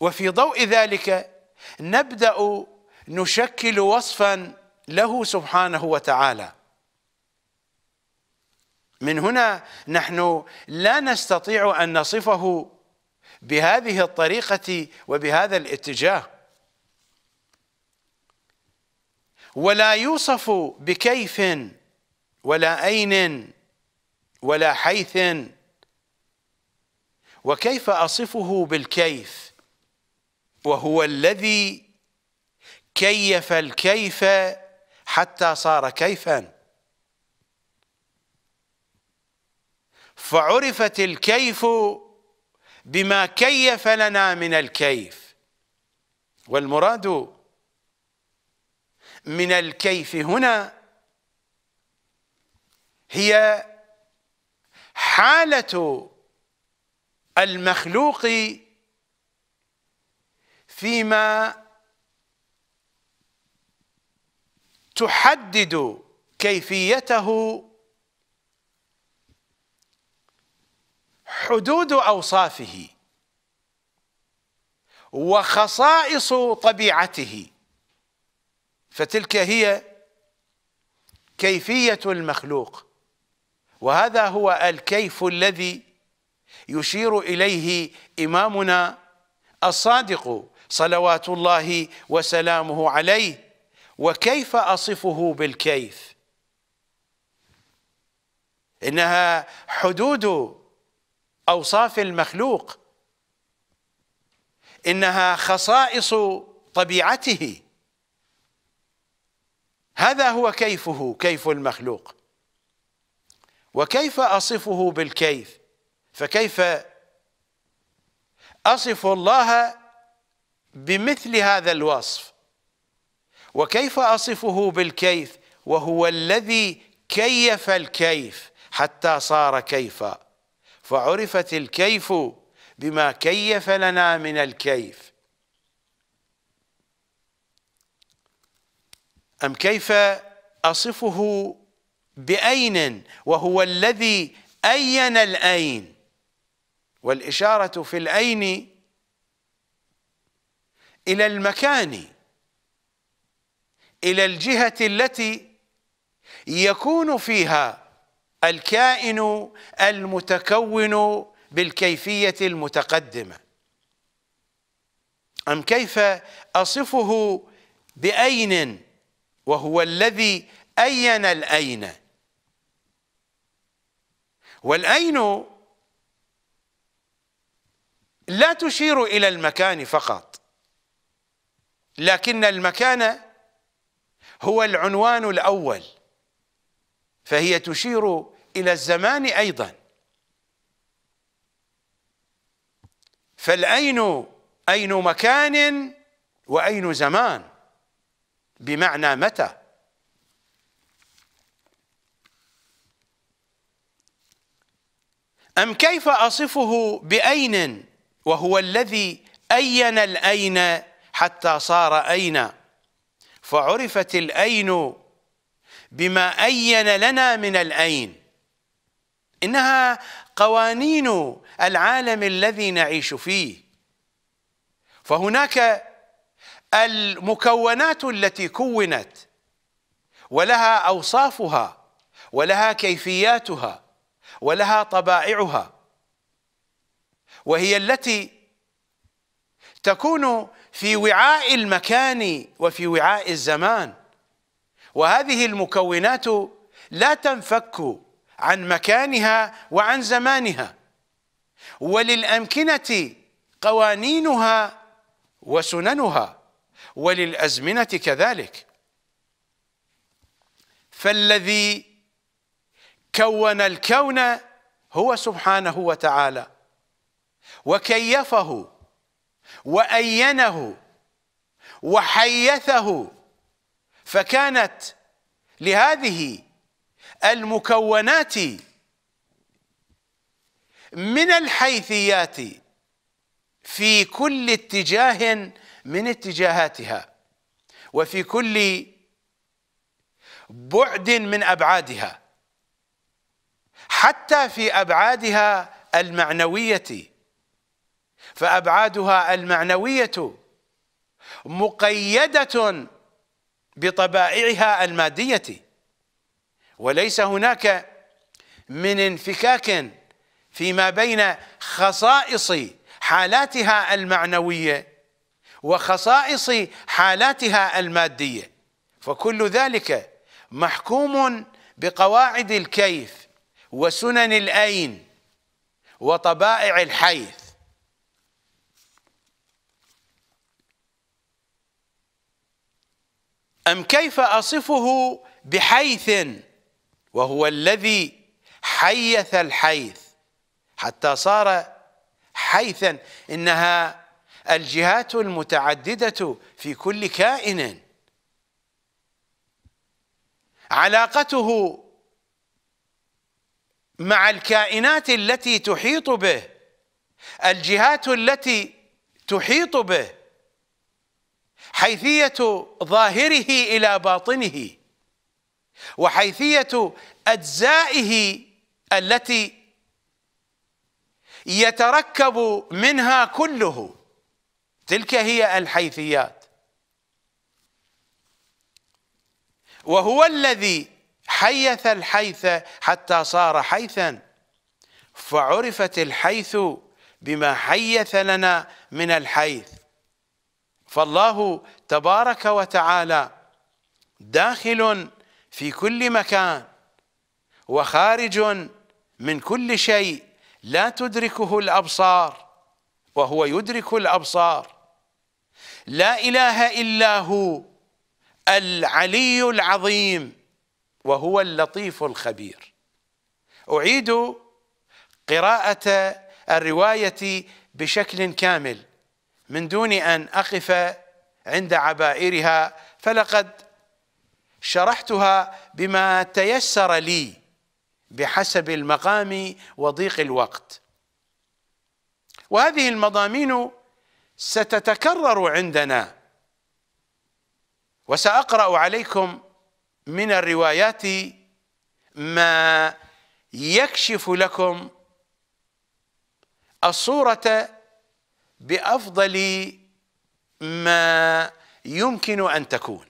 وفي ضوء ذلك نبدأ نشكل وصفا له سبحانه وتعالى. من هنا نحن لا نستطيع أن نصفه بهذه الطريقة وبهذا الاتجاه. ولا يوصف بكيف ولا أين ولا حيث، وكيف أصفه بالكيف وهو الذي كيف الكيف حتى صار كيفا، فعرفت الكيف بما كيف لنا من الكيف. والمراد من الكيف هنا هي حالة المخلوق فيما تحدد كيفيته حدود أوصافه وخصائص طبيعته، فتلك هي كيفية المخلوق، وهذا هو الكيف الذي يشير إليه إمامنا الصادق صلوات الله وسلامه عليه. وكيف أصفه بالكيف؟ إنها حدود أوصاف المخلوق، إنها خصائص طبيعته، هذا هو كيفه، كيف المخلوق. وكيف أصفه بالكيف؟ فكيف أصف الله بمثل هذا الوصف؟ وكيف أصفه بالكيف وهو الذي كيف الكيف حتى صار كيفا، فعرفت الكيف بما كيف لنا من الكيف. أم كيف أصفه بأين وهو الذي أين الأين؟ والإشارة في الأين إلى المكان، إلى الجهة التي يكون فيها الكائن المتكون بالكيفية المتقدمة. أم كيف أصفه بأين وهو الذي أين الأين؟ والأين لا تشير إلى المكان فقط، لكن المكان هو العنوان الأول، فهي تشير إلى الزمان أيضا. فالأين أين مكان وأين زمان، بمعنى متى. أم كيف أصفه بأين وهو الذي أين الأين حتى صار أين، فعرفت الأين بما أين لنا من الأين. إنها قوانين العالم الذي نعيش فيه، فهناك المكونات التي كونت ولها أوصافها ولها كيفياتها ولها طبائعها، وهي التي تكون في وعاء المكان وفي وعاء الزمان. وهذه المكونات لا تنفك عن مكانها وعن زمانها، وللأمكنة قوانينها وسننها، وللأزمنة كذلك. فالذي كون الكون هو سبحانه وتعالى، وكيفه وأينه وحيثه، فكانت لهذه المكونات من الحيثيات في كل اتجاه من اتجاهاتها، وفي كل بعد من أبعادها، حتى في أبعادها المعنوية. فأبعادها المعنوية مقيدة بطبائعها المادية، وليس هناك من انفكاك فيما بين خصائص حالاتها المعنوية وخصائص حالاتها المادية، فكل ذلك محكوم بقواعد الكيف وسنن الأين وطبائع الحيث. أم كيف أصفه بحيث وهو الذي حيث الحيث حتى صار حيثا، إنها الجهات المتعددة في كل كائن، علاقته مع الكائنات التي تحيط به، الجهات التي تحيط به، حيثية ظاهره إلى باطنه، وحيثية أجزائه التي يتركب منها كله، تلك هي الحيثيات. وهو الذي حيث الحيث حتى صار حيثا، فعرفت الحيث بما حيث لنا من الحيث. فالله تبارك وتعالى داخل في كل مكان وخارج من كل شيء لا تدركه الأبصار وهو يدرك الأبصار. لا إله إلا هو العلي العظيم وهو اللطيف الخبير. أعيد قراءة الرواية بشكل كامل من دون أن أقف عند عبائرها، فلقد شرحتها بما تيسر لي بحسب المقام وضيق الوقت، وهذه المضامين ستتكرر عندنا. وسأقرأ عليكم من الروايات ما يكشف لكم الصورة بأفضل ما يمكن أن تكون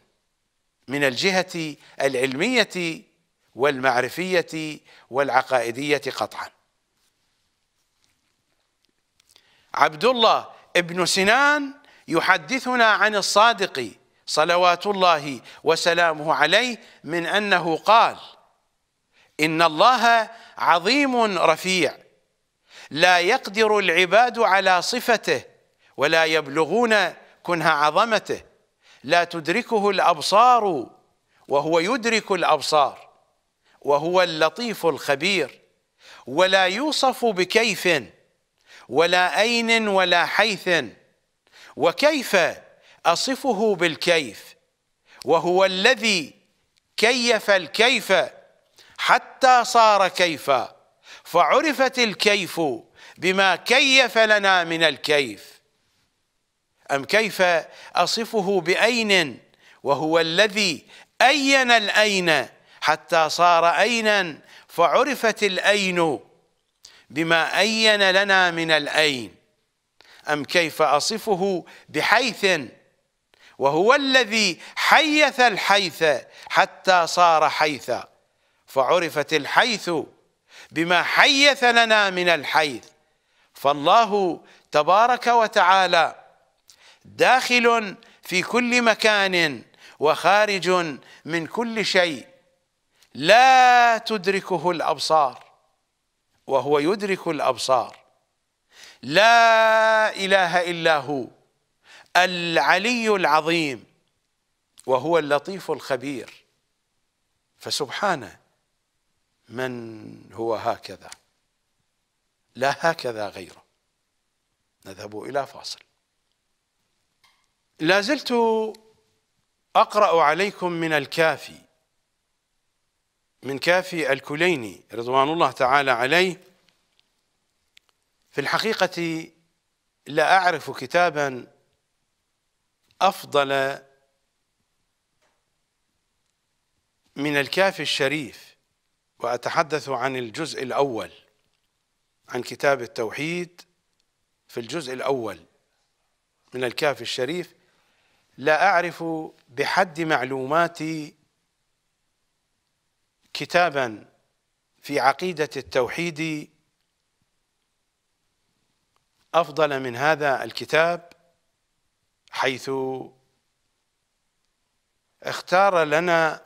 من الجهة العلمية والمعرفية والعقائدية قطعا. عبد الله بن سنان يحدثنا عن الصادق صلوات الله وسلامه عليه من أنه قال: إن الله عظيم رفيع لا يقدر العباد على صفته ولا يبلغون كنه عظمته، لا تدركه الأبصار وهو يدرك الأبصار، وهو اللطيف الخبير، ولا يوصف بكيف ولا أين ولا حيث، وكيف أصفه بالكيف، وهو الذي كيف الكيف حتى صار كيفا، فعرفت الكيف بما كيف لنا من الكيف. أم كيف أصفه بأين، وهو الذي أين الأين حتى صار أينا، فعرفت الأين بما أين لنا من الأين. أم كيف أصفه بحيث، وهو الذي حيث الحيث حتى صار حيثا، فعرفت الحيث بما حيث لنا من الحيث. فالله تبارك وتعالى داخل في كل مكان وخارج من كل شيء لا تدركه الأبصار وهو يدرك الأبصار. لا إله إلا هو العلي العظيم وهو اللطيف الخبير. فسبحانه من هو هكذا لا هكذا غيره. نذهب إلى فاصل. لازلت أقرأ عليكم من الكافي، من كافي الكليني رضوان الله تعالى عليه. في الحقيقة لا أعرف كتابا أفضل من الكافي الشريف، وأتحدث عن الجزء الأول، عن كتاب التوحيد في الجزء الأول من الكافي الشريف. لا أعرف بحد معلوماتي كتابا في عقيدة التوحيد أفضل من هذا الكتاب، حيث اختار لنا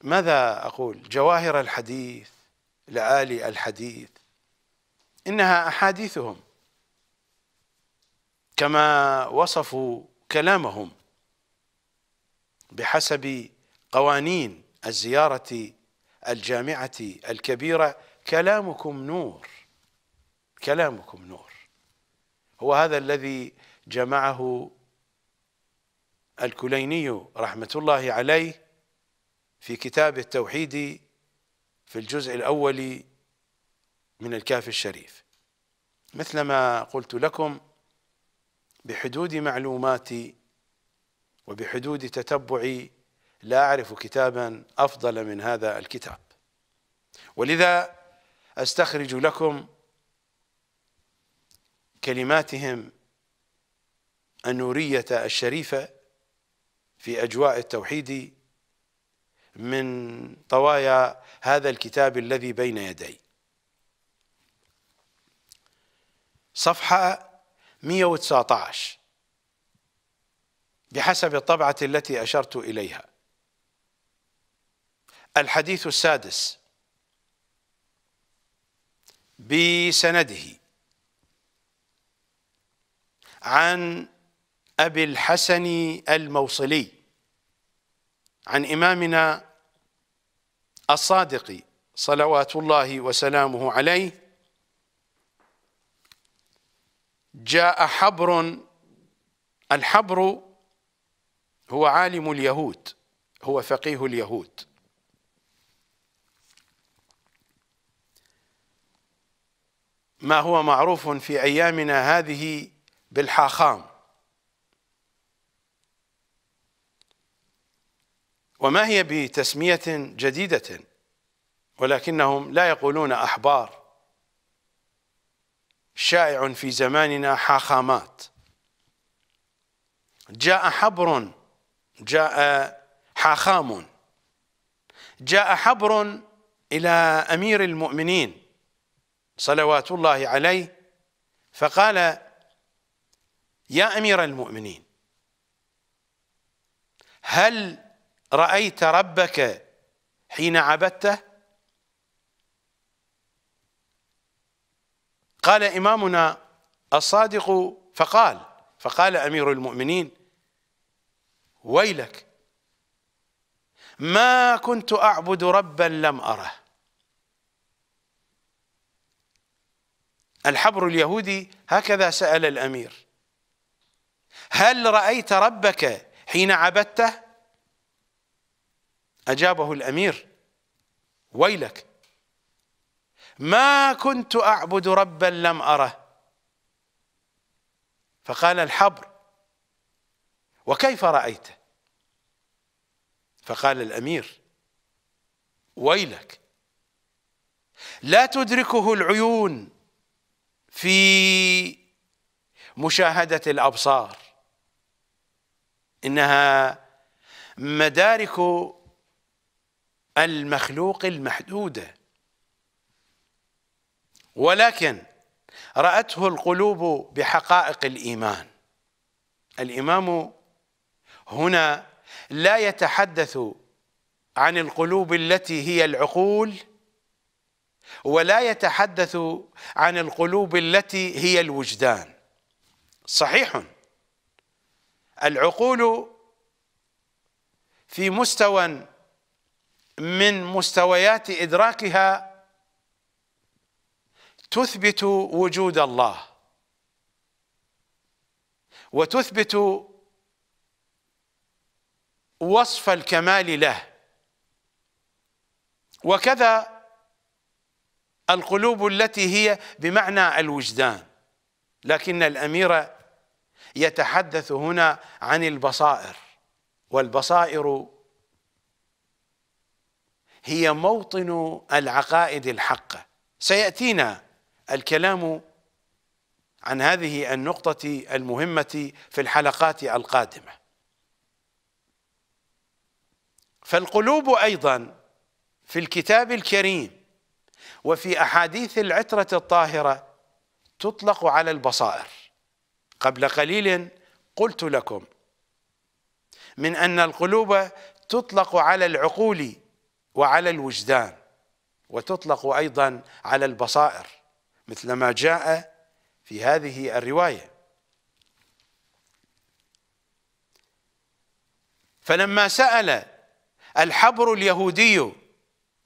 ماذا أقول جواهر الحديث، لآلي الحديث، إنها أحاديثهم كما وصفوا كلامهم بحسب قوانين الزيارة الجامعة الكبيرة. كلامكم نور، كلامكم نور، هو هذا الذي جمعه الكليني رحمة الله عليه في كتاب التوحيد في الجزء الأول من الكافي الشريف. مثلما قلت لكم بحدود معلوماتي وبحدود تتبعي لا أعرف كتابا أفضل من هذا الكتاب. ولذا أستخرج لكم كلماتهم النورية الشريفة في أجواء التوحيد من طوايا هذا الكتاب الذي بين يدي. صفحة 119 بحسب الطبعة التي أشرت إليها. الحديث السادس بسنده عن أبي الحسن الموصلي عن إمامنا الصادق صلوات الله وسلامه عليه: جاء حبر. الحبر هو عالم اليهود، هو فقيه اليهود. ما هو معروف في أيامنا هذه بالحاخام. وما هي بتسمية جديدة، ولكنهم لا يقولون أحبار. شائع في زماننا حاخامات. جاء حبر، جاء حاخام، جاء حبر إلى أمير المؤمنين صلوات الله عليه فقال: يا أمير المؤمنين، هل رأيت ربك حين عبدته؟ قال إمامنا الصادق فقال أمير المؤمنين: ويلك، ما كنت أعبد ربا لم أره. الحبر اليهودي هكذا سأل الأمير: هل رأيت ربك حين عبدته؟ أجابه الأمير: ويلك، ما كنت أعبد ربا لم أره. فقال الحبر: وكيف رأيته؟ فقال الأمير: ويلك، لا تدركه العيون في مشاهدة الأبصار، إنها مدارك المخلوق المحدودة، ولكن رأته القلوب بحقائق الإيمان. الإمام هنا لا يتحدث عن القلوب التي هي العقول، ولا يتحدث عن القلوب التي هي الوجدان. صحيح، العقول في مستوى من مستويات إدراكها تثبت وجود الله، وتثبت وصف الكمال له، وكذا القلوب التي هي بمعنى الوجدان. لكن الأمير يتحدث هنا عن البصائر، والبصائر هي موطن العقائد الحقة. سيأتينا الكلام عن هذه النقطة المهمة في الحلقات القادمة. فالقلوب أيضا في الكتاب الكريم وفي أحاديث العترة الطاهرة تطلق على البصائر. قبل قليل قلت لكم من أن القلوب تطلق على العقول وعلى الوجدان، وتطلق أيضا على البصائر مثل ما جاء في هذه الرواية. فلما سأل الحبر اليهودي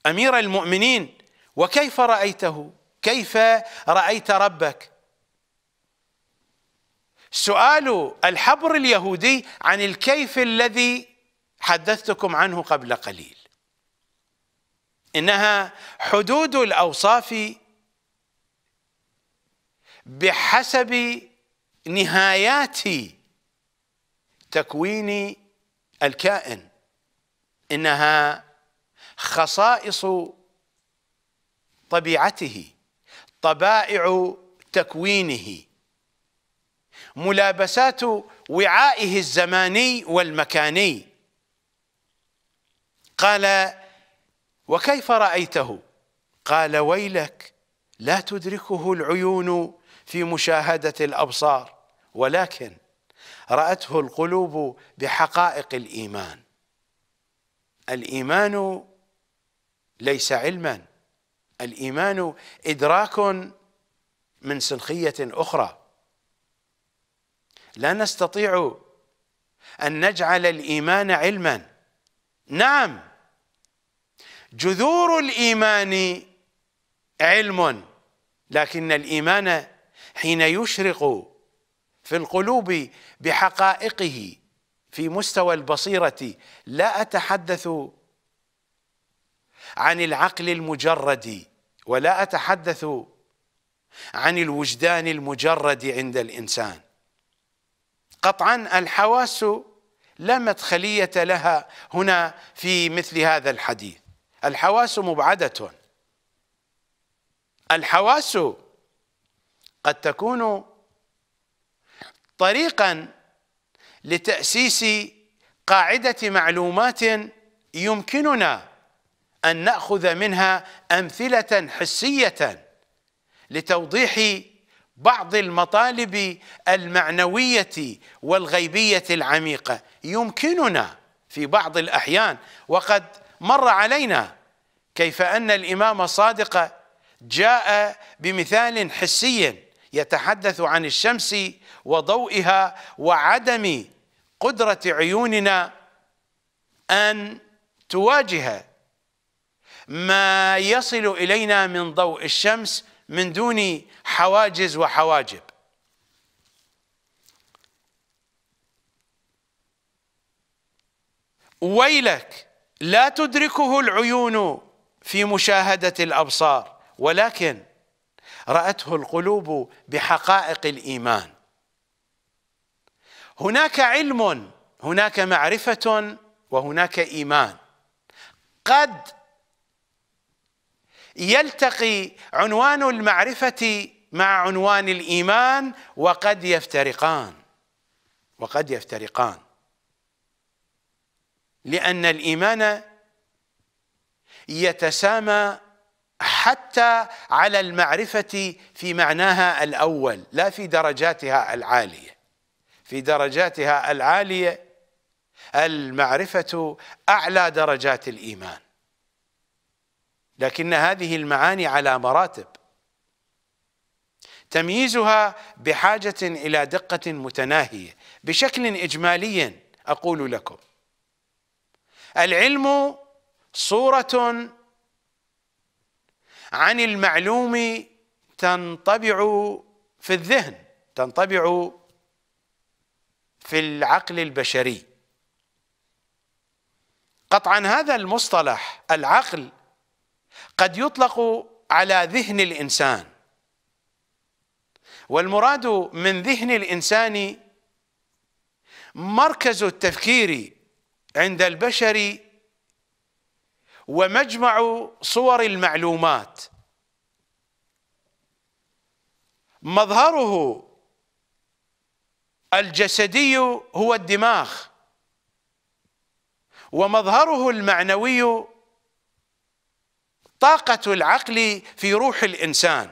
أمير المؤمنين: وكيف رأيته؟ كيف رأيت ربك؟ سؤال الحبر اليهودي عن الكيف الذي حدثتكم عنه قبل قليل. إنها حدود الأوصاف بحسب نهايات تكوين الكائن إنها خصائص طبيعته، طبائع تكوينه، ملابسات وعائه الزماني والمكاني. قال: وكيف رأيته؟ قال: ويلك، لا تدركه العيون في مشاهدة الأبصار، ولكن رأته القلوب بحقائق الإيمان. الإيمان ليس علما، الإيمان إدراك من سنخية أخرى. لا نستطيع أن نجعل الإيمان علما. نعم، جذور الإيمان علم، لكن الإيمان حين يشرق في القلوب بحقائقه في مستوى البصيرة، لا أتحدث عن العقل المجرد، ولا أتحدث عن الوجدان المجرد عند الإنسان. قطعا الحواس لا مدخلية لها هنا في مثل هذا الحديث، الحواس مبعدة. الحواس قد تكون طريقا لتأسيس قاعدة معلومات يمكننا أن نأخذ منها أمثلة حسية لتوضيح بعض المطالب المعنوية والغيبية العميقة. يمكننا في بعض الأحيان، وقد مر علينا كيف أن الإمام الصادق جاء بمثال حسي يتحدث عن الشمس وضوئها وعدم قدرة عيوننا أن تواجه ما يصل إلينا من ضوء الشمس من دون حواجز وحواجب. ويلك، لا تدركه العيون في مشاهدة الأبصار، ولكن رأته القلوب بحقائق الإيمان. هناك علم، هناك معرفة، وهناك إيمان. قد يلتقي عنوان المعرفة مع عنوان الإيمان، وقد يفترقان، وقد يفترقان، لأن الإيمان يتسامى حتى على المعرفة في معناها الأول، لا في درجاتها العالية. في درجاتها العالية المعرفة أعلى درجات الإيمان، لكن هذه المعاني على مراتب تمييزها بحاجة إلى دقة متناهية. بشكل إجمالي أقول لكم: العلم صورة عن المعلوم تنطبع في الذهن، تنطبع في العقل البشري. قطعا هذا المصطلح العقل قد يطلق على ذهن الإنسان، والمراد من ذهن الإنسان مركز التفكير عند البشر ومجمع صور المعلومات. مظهره الجسدي هو الدماغ، ومظهره المعنوي طاقة العقل في روح الإنسان.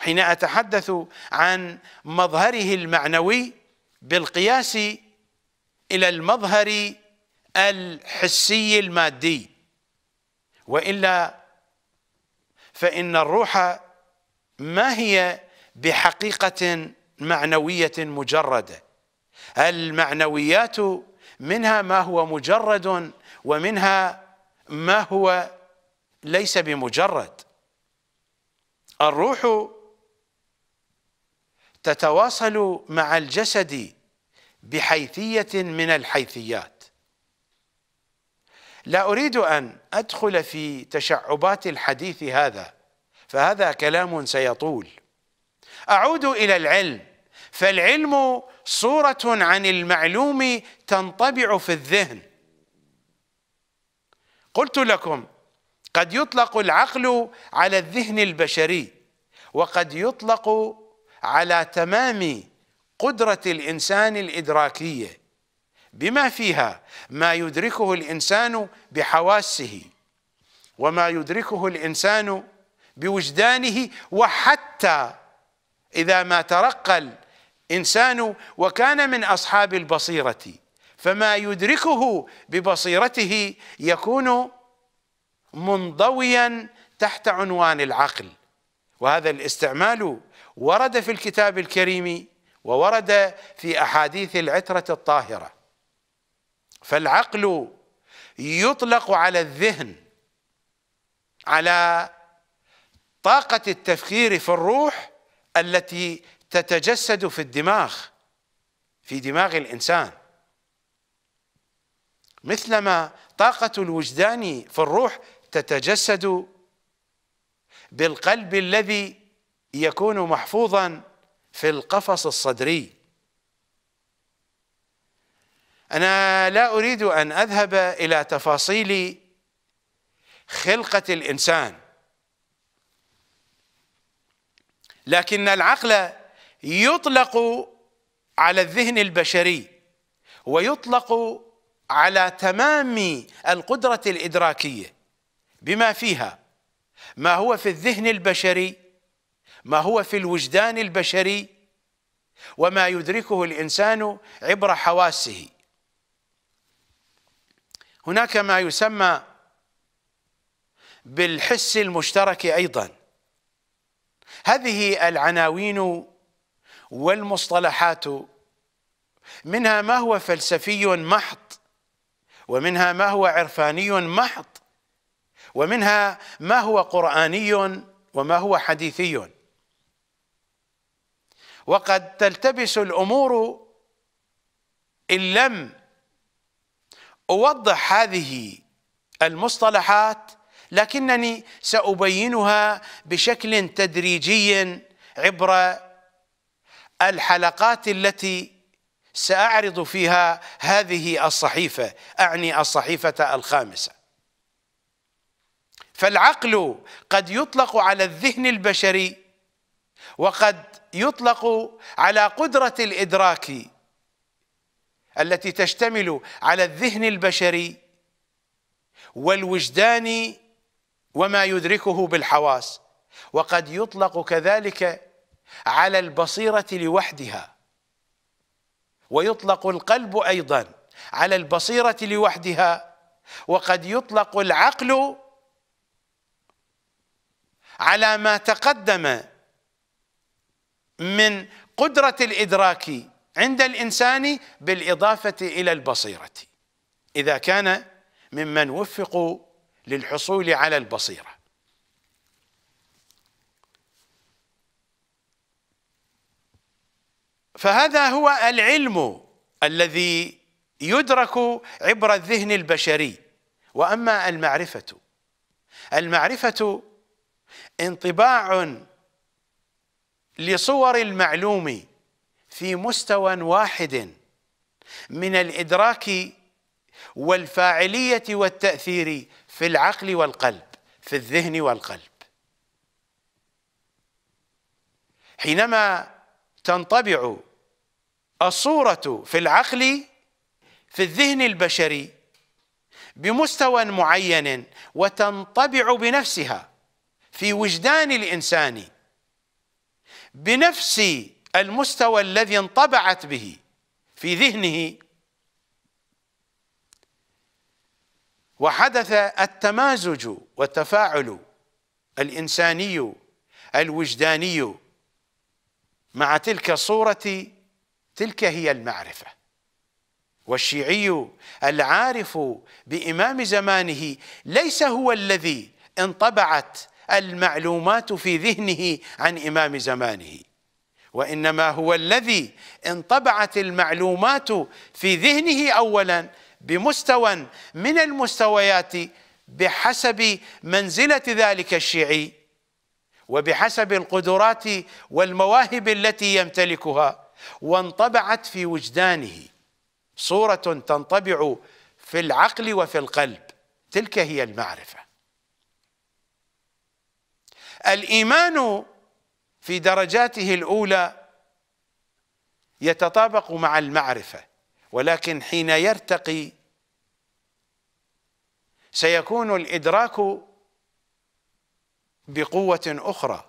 حين أتحدث عن مظهره المعنوي بالقياس إلى المظهر الحسي المادي، وإلا فإن الروح ما هي بحقيقة معنوية مجردة. المعنويات منها ما هو مجرد، ومنها ما هو ليس بمجرد. الروح تتواصل مع الجسد بحيثية من الحيثيات. لا أريد أن أدخل في تشعبات الحديث هذا، فهذا كلام سيطول. أعود إلى العلم، فالعلم صورة عن المعلوم تنطبع في الذهن، قلت لكم قد يطلق العقل على الذهن البشري، وقد يطلق على تمام قدرة الإنسان الإدراكية بما فيها ما يدركه الإنسان بحواسه وما يدركه الإنسان بوجدانه، وحتى إذا ما ترقى الإنسان وكان من أصحاب البصيرة فما يدركه ببصيرته يكون منضويا تحت عنوان العقل. وهذا الاستعمال ورد في الكتاب الكريم وورد في أحاديث العترة الطاهرة. فالعقل يطلق على الذهن، على طاقة التفكير في الروح التي تتجسد في الدماغ، في دماغ الإنسان، مثلما طاقة الوجدان في الروح تتجسد بالقلب الذي يكون محفوظا في القفص الصدري. أنا لا أريد أن أذهب إلى تفاصيل خلقة الإنسان، لكن العقل يطلق على الذهن البشري ويطلق على تمام القدرة الإدراكية بما فيها ما هو في الذهن البشري، ما هو في الوجدان البشري، وما يدركه الإنسان عبر حواسه. هناك ما يسمى بالحس المشترك أيضا. هذه العناوين والمصطلحات منها ما هو فلسفي محض، ومنها ما هو عرفاني محض، ومنها ما هو قرآني وما هو حديثي، وقد تلتبس الأمور إن لم أوضح هذه المصطلحات، لكنني سأبينها بشكل تدريجي عبر الحلقات التي سأعرض فيها هذه الصحيفة، أعني الصحيفة الخامسة. فالعقل قد يطلق على الذهن البشري، وقد يطلق على قدرة الإدراك التي تشتمل على الذهن البشري والوجدان وما يدركه بالحواس، وقد يطلق كذلك على البصيرة لوحدها، ويطلق القلب أيضا على البصيرة لوحدها، وقد يطلق العقل على ما تقدم من قدرة الإدراك عند الإنسان بالإضافة إلى البصيرة إذا كان ممن وفقوا للحصول على البصيرة. فهذا هو العلم الذي يدرك عبر الذهن البشري. وأما المعرفة، المعرفة انطباع لصور المعلوم في مستوى واحد من الإدراك والفاعلية والتأثير في العقل والقلب، في الذهن والقلب. حينما تنطبع الصورة في العقل في الذهن البشري بمستوى معين وتنطبع بنفسها في وجدان الإنسان بنفس المستوى الذي انطبعت به في ذهنه، وحدث التمازج والتفاعل الإنساني الوجداني مع تلك الصورة، تلك هي المعرفة. والشيعي العارف بإمام زمانه ليس هو الذي انطبعت المعلومات في ذهنه عن إمام زمانه، وإنما هو الذي انطبعت المعلومات في ذهنه أولا بمستوى من المستويات بحسب منزلة ذلك الشيعي وبحسب القدرات والمواهب التي يمتلكها، وانطبعت في وجدانه صورة تنطبع في العقل وفي القلب تلك هي المعرفة. الإيمان في درجاته الأولى يتطابق مع المعرفة، ولكن حين يرتقي سيكون الإدراك بقوة أخرى،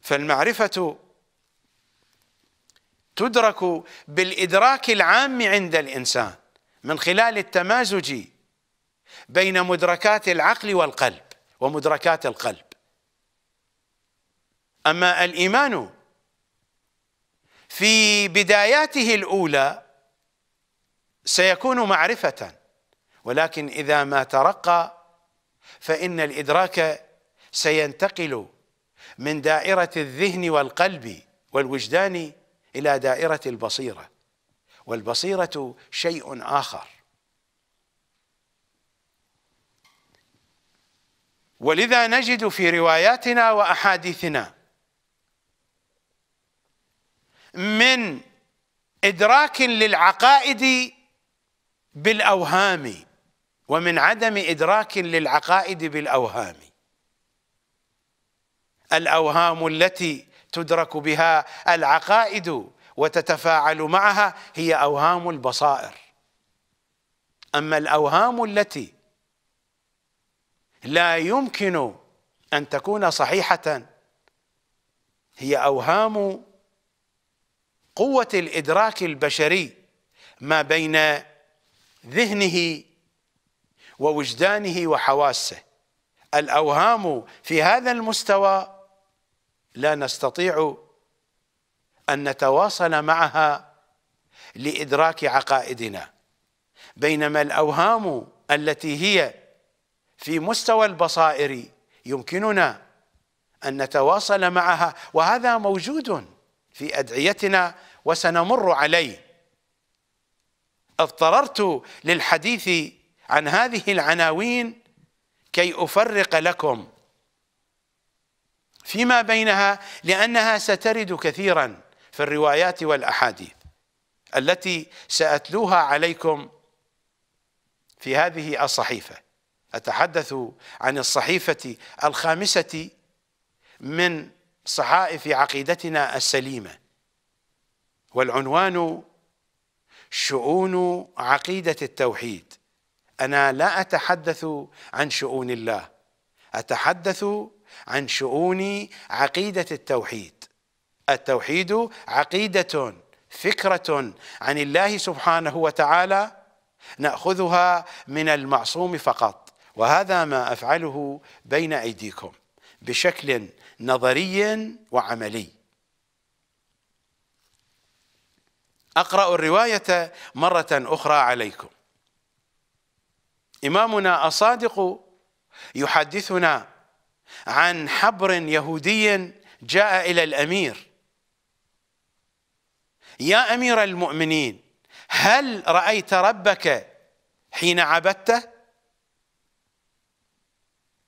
فالمعرفة تدرك بالإدراك العام عند الإنسان من خلال التمازج بين مدركات العقل والقلب ومدركات القلب. أما الإيمان في بداياته الأولى سيكون معرفة، ولكن إذا ما ترقى فإن الإدراك سينتقل من دائرة الذهن والقلب والوجدان إلى دائرة البصيرة، والبصيرة شيء آخر. ولذا نجد في رواياتنا وأحاديثنا من إدراك للعقائد بالأوهام ومن عدم إدراك للعقائد بالأوهام. الأوهام التي تدرك بها العقائد وتتفاعل معها هي أوهام البصائر، أما الأوهام التي لا يمكن أن تكون صحيحة هي أوهام قوة الإدراك البشري ما بين ذهنه ووجدانه وحواسه. الأوهام في هذا المستوى لا نستطيع أن نتواصل معها لإدراك عقائدنا، بينما الأوهام التي هي في مستوى البصائر يمكننا أن نتواصل معها، وهذا موجود في أدعيتنا وسنمر عليه. اضطررت للحديث عن هذه العناوين كي أفرق لكم فيما بينها، لأنها سترد كثيرا في الروايات والأحاديث التي سأتلوها عليكم في هذه الصحيفة. أتحدث عن الصحيفة الخامسة من صحائف عقيدتنا السليمة، والعنوان شؤون عقيدة التوحيد. أنا لا أتحدث عن شؤون الله، أتحدث عن شؤون عقيدة التوحيد. التوحيد عقيدة، فكرة عن الله سبحانه وتعالى نأخذها من المعصوم فقط، وهذا ما أفعله بين أيديكم بشكل نظري وعملي. أقرأ الرواية مرة أخرى عليكم. إمامنا الصادق يحدثنا عن حبر يهودي جاء إلى الأمير: يا أمير المؤمنين، هل رأيت ربك حين عبدته؟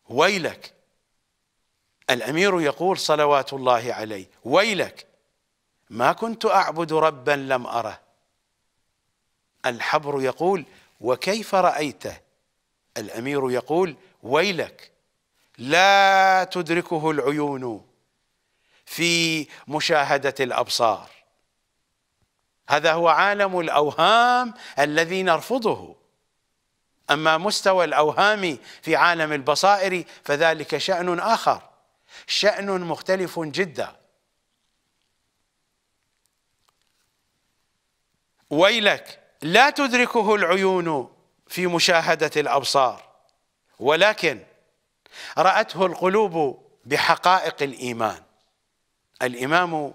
ويلك. الأمير يقول صلوات الله عليه: ويلك، ما كنت أعبد ربا لم أره. الحبر يقول: وكيف رأيته؟ الأمير يقول: ويلك، لا تدركه العيون في مشاهدة الأبصار. هذا هو عالم الأوهام الذي نرفضه، أما مستوى الأوهام في عالم البصائر فذلك شأن آخر، شأن مختلف جدا. ويلك، لا تدركه العيون في مشاهدة الأبصار، ولكن رأته القلوب بحقائق الإيمان. الإمام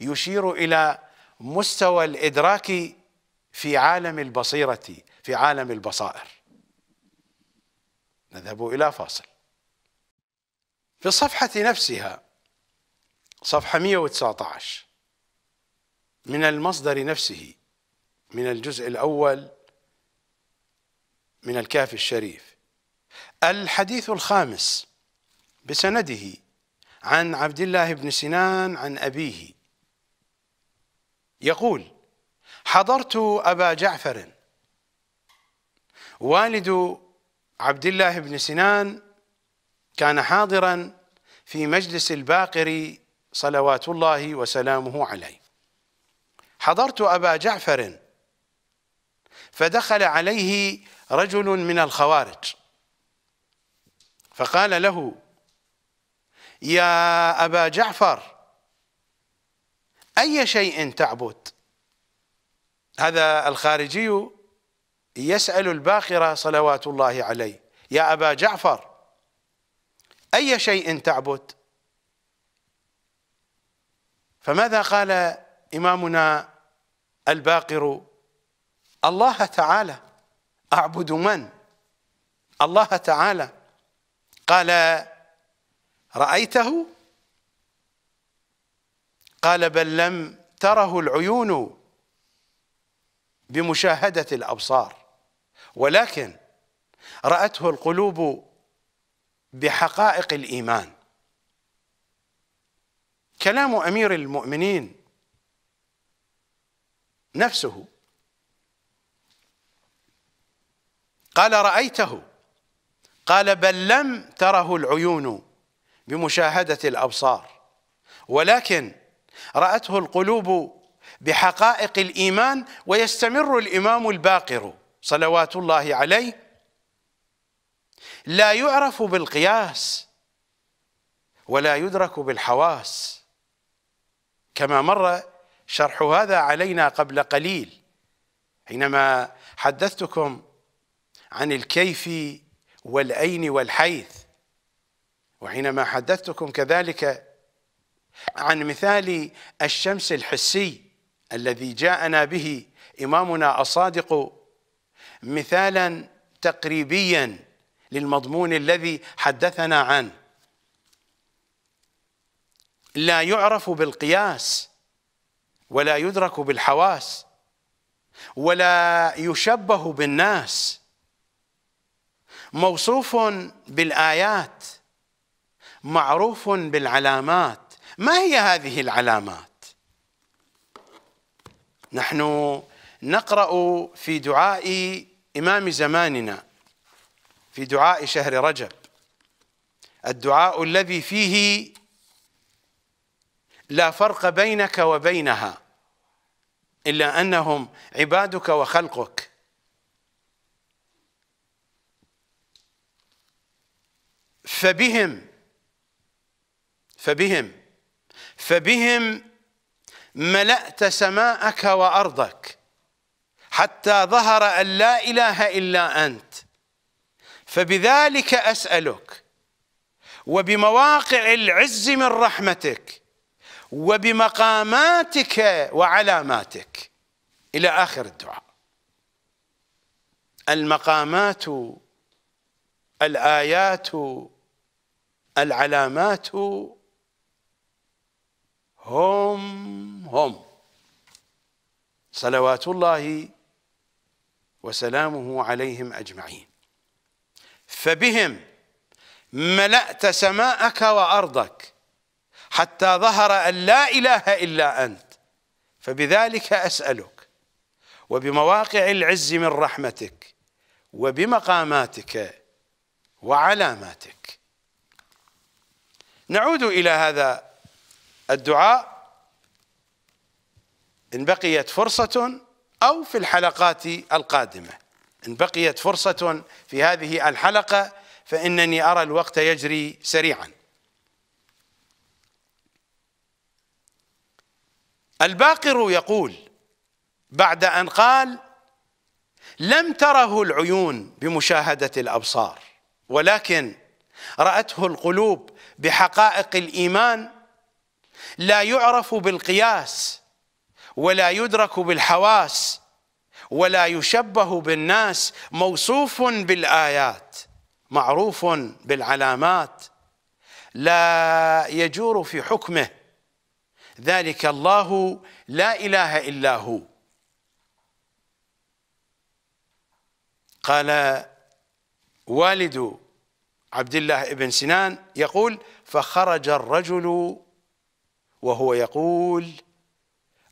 يشير إلى مستوى الإدراك في عالم البصيرة، في عالم البصائر. نذهب إلى فاصل. في الصفحة نفسها، صفحة 119 من المصدر نفسه، من الجزء الأول من الكافي الشريف، الحديث الخامس بسنده عن عبد الله بن سنان عن أبيه يقول: حضرت أبا جعفر والد عبد الله بن سنان كان حاضرا في مجلس الباقر صلوات الله وسلامه عليه. حضرت أبا جعفر فدخل عليه رجل من الخوارج فقال له: يا أبا جعفر، أي شيء تعبد؟ هذا الخارجي يسأل الباقر صلوات الله عليه: يا أبا جعفر، أي شيء تعبد؟ فماذا قال إمامنا الباقر؟ الله تعالى. أعبد من؟ الله تعالى. قال: رأيته؟ قال: بل لم تره العيون بمشاهدة الأبصار، ولكن رأته القلوب بحقائق الإيمان. كلام أمير المؤمنين نفسه. قال: رأيته؟ قال: بل لم تره العيون بمشاهدة الأبصار، ولكن رأته القلوب بحقائق الإيمان. ويستمر الإمام الباقر صلوات الله عليه: لا يعرف بالقياس ولا يدرك بالحواس، كما مر شرح هذا علينا قبل قليل حينما حدثتكم عن الكيف والأين والحيث، وحينما حدثتكم كذلك عن مثال الشمس الحسي الذي جاءنا به إمامنا الصادق مثالا تقريبيا للمضمون الذي حدثنا عنه. لا يعرف بالقياس ولا يدرك بالحواس ولا يشبه بالناس، موصوف بالآيات معروف بالعلامات. ما هي هذه العلامات؟ نحن نقرأ في دعاء إمام زماننا في دعاء شهر رجب، الدعاء الذي فيه: لا فرق بينك وبينها إلا أنهم عبادك وخلقك. فبهم ملأت سماءك وأرضك حتى ظهر أن لا إله إلا أنت، فبذلك أسألك وبمواقع العز من رحمتك وبمقاماتك وعلاماتك، إلى آخر الدعاء. المقامات، الآيات، العلامات، هم صلوات الله وسلامه عليهم أجمعين. فبهم ملأت سماءك وأرضك حتى ظهر أن لا إله إلا أنت، فبذلك أسألك وبمواقع العز من رحمتك وبمقاماتك وعلاماتك. نعود إلى هذا الدعاء إن بقيت فرصة، أو في الحلقات القادمة إن بقيت فرصة في هذه الحلقة، فإنني أرى الوقت يجري سريعا. الباقر يقول بعد أن قال: لم تره العيون بمشاهدة الأبصار، ولكن رأته القلوب بحقائق الإيمان. لا يعرف بالقياس ولا يدرك بالحواس ولا يشبه بالناس، موصوف بالآيات معروف بالعلامات، لا يجور في حكمه، ذلك الله لا إله إلا هو. قال والد عبد الله بن سنان يقول: فخرج الرجل وهو يقول: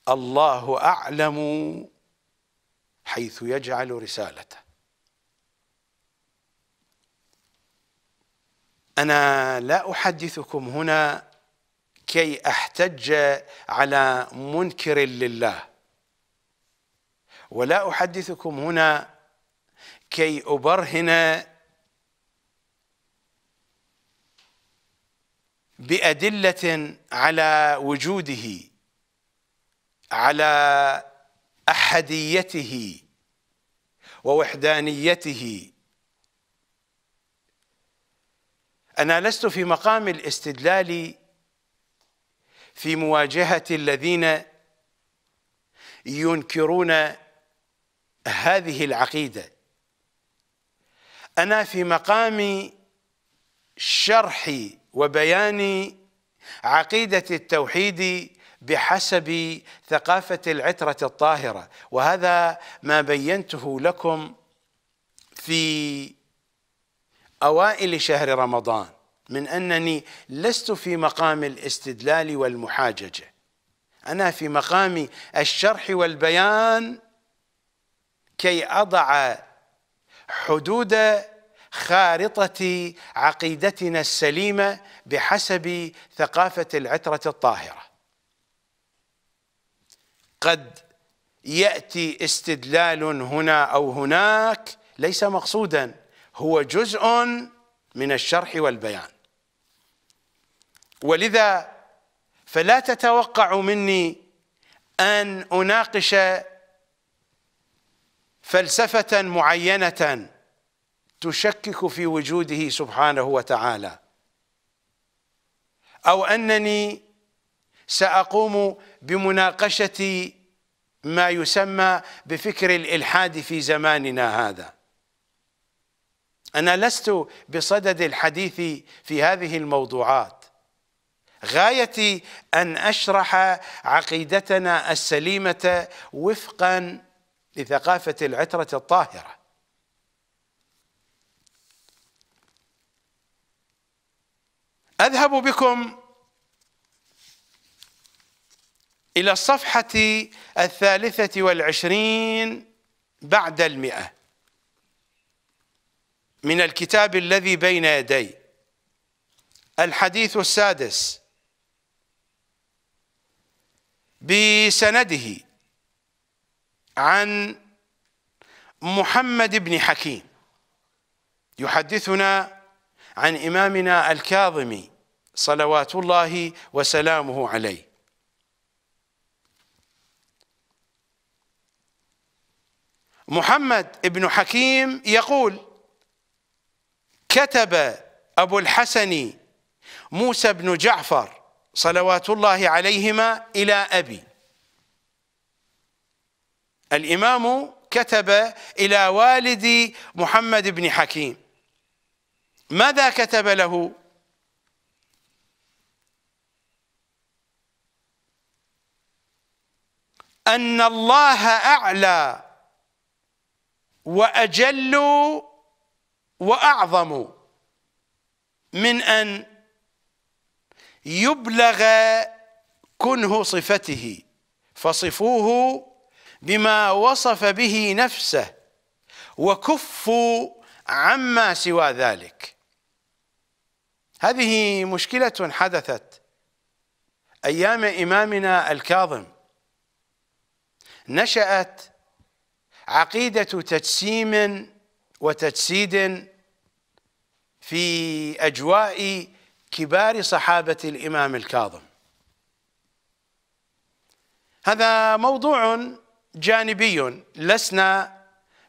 الله أعلم حيث يجعل رسالته. أنا لا أحدثكم هنا كي أحتج على منكر لله، ولا أحدثكم هنا كي أبرهن بأدلة على وجوده، على أحديته ووحدانيته. أنا لست في مقام الاستدلال في مواجهة الذين ينكرون هذه العقيدة، أنا في مقام شرح وبيان عقيدة التوحيد بحسب ثقافة العترة الطاهرة، وهذا ما بينته لكم في أوائل شهر رمضان من أنني لست في مقام الاستدلال والمحاججة، أنا في مقام الشرح والبيان كي أضع حدود خارطة عقيدتنا السليمة بحسب ثقافة العترة الطاهرة. قد يأتي استدلال هنا أو هناك ليس مقصودا، هو جزء من الشرح والبيان، ولذا فلا تتوقع مني أن أناقش فلسفة معينة تشكك في وجوده سبحانه وتعالى، أو أنني سأقوم بمناقشة ما يسمى بفكر الإلحاد في زماننا هذا. أنا لست بصدد الحديث في هذه الموضوعات، غايتي أن أشرح عقيدتنا السليمة وفقا لثقافة العترة الطاهرة. أذهب بكم إلى الصفحة 23 بعد 100 من الكتاب الذي بين يدي، الحديث 6 بسنده عن محمد بن حكيم، يحدثنا عن إمامنا الكاظمي صلوات الله وسلامه عليه. محمد بن حكيم يقول: كتب أبو الحسن موسى بن جعفر صلوات الله عليهما إلى أبي، الإمام كتب إلى والد محمد بن حكيم، ماذا كتب له؟ أن الله أعلى وأجل وأعظم من أن يبلغ كنه صفته، فصفوه بما وصف به نفسه وكفوا عما سوى ذلك. هذه مشكلة حدثت أيام إمامنا الكاظم، نشأت عقيدة تجسيم وتجسيد في أجواء كبار صحابة الإمام الكاظم. هذا موضوع جانبي لسنا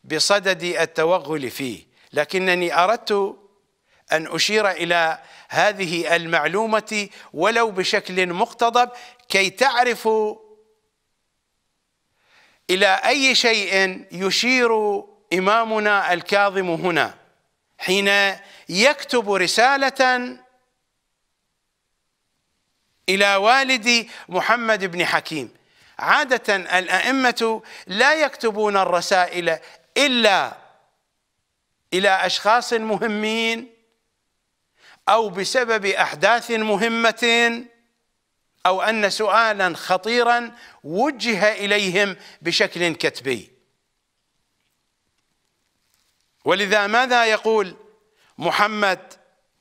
بصدد التوغل فيه، لكنني أردت أن أشير إلى هذه المعلومة ولو بشكل مقتضب كي تعرفوا إلى أي شيء يشير إمامنا الكاظم هنا حين يكتب رسالة إلى والد محمد بن حكيم. عادة الأئمة لا يكتبون الرسائل إلا إلى أشخاص مهمين أو بسبب أحداث مهمة أو أن سؤالا خطيرا وجه إليهم بشكل كتبي. ولذا ماذا يقول محمد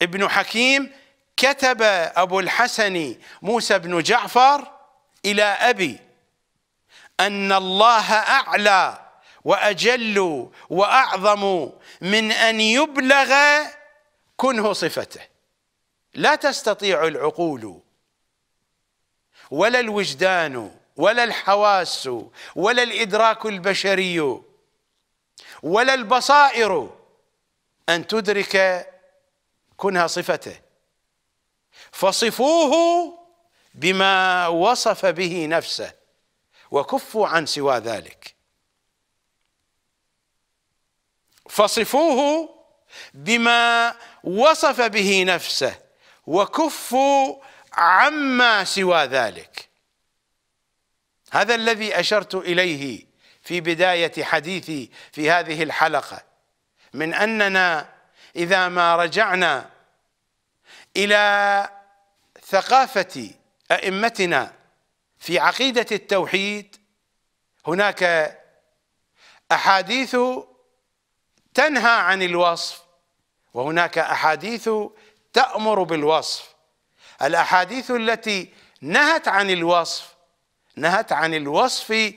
بن حكيم كتب أبو الحسن موسى بن جعفر إلى أبي أن الله أعلى وأجل وأعظم من أن يبلغ كنه صفته، لا تستطيع العقول ولا الوجدان ولا الحواس ولا الإدراك البشري ولا البصائر أن تدرك كنها صفته، فصفوه بما وصف به نفسه وكفوا عن سوى ذلك. فصفوه بما وصف به نفسه وكفوا عما سوى ذلك. هذا الذي أشرت إليه في بداية حديثي في هذه الحلقة، من أننا إذا ما رجعنا إلى ثقافة أئمتنا في عقيدة التوحيد هناك أحاديث تنهى عن الوصف وهناك أحاديث تأمر بالوصف. الأحاديث التي نهت عن الوصف نهت عن الوصف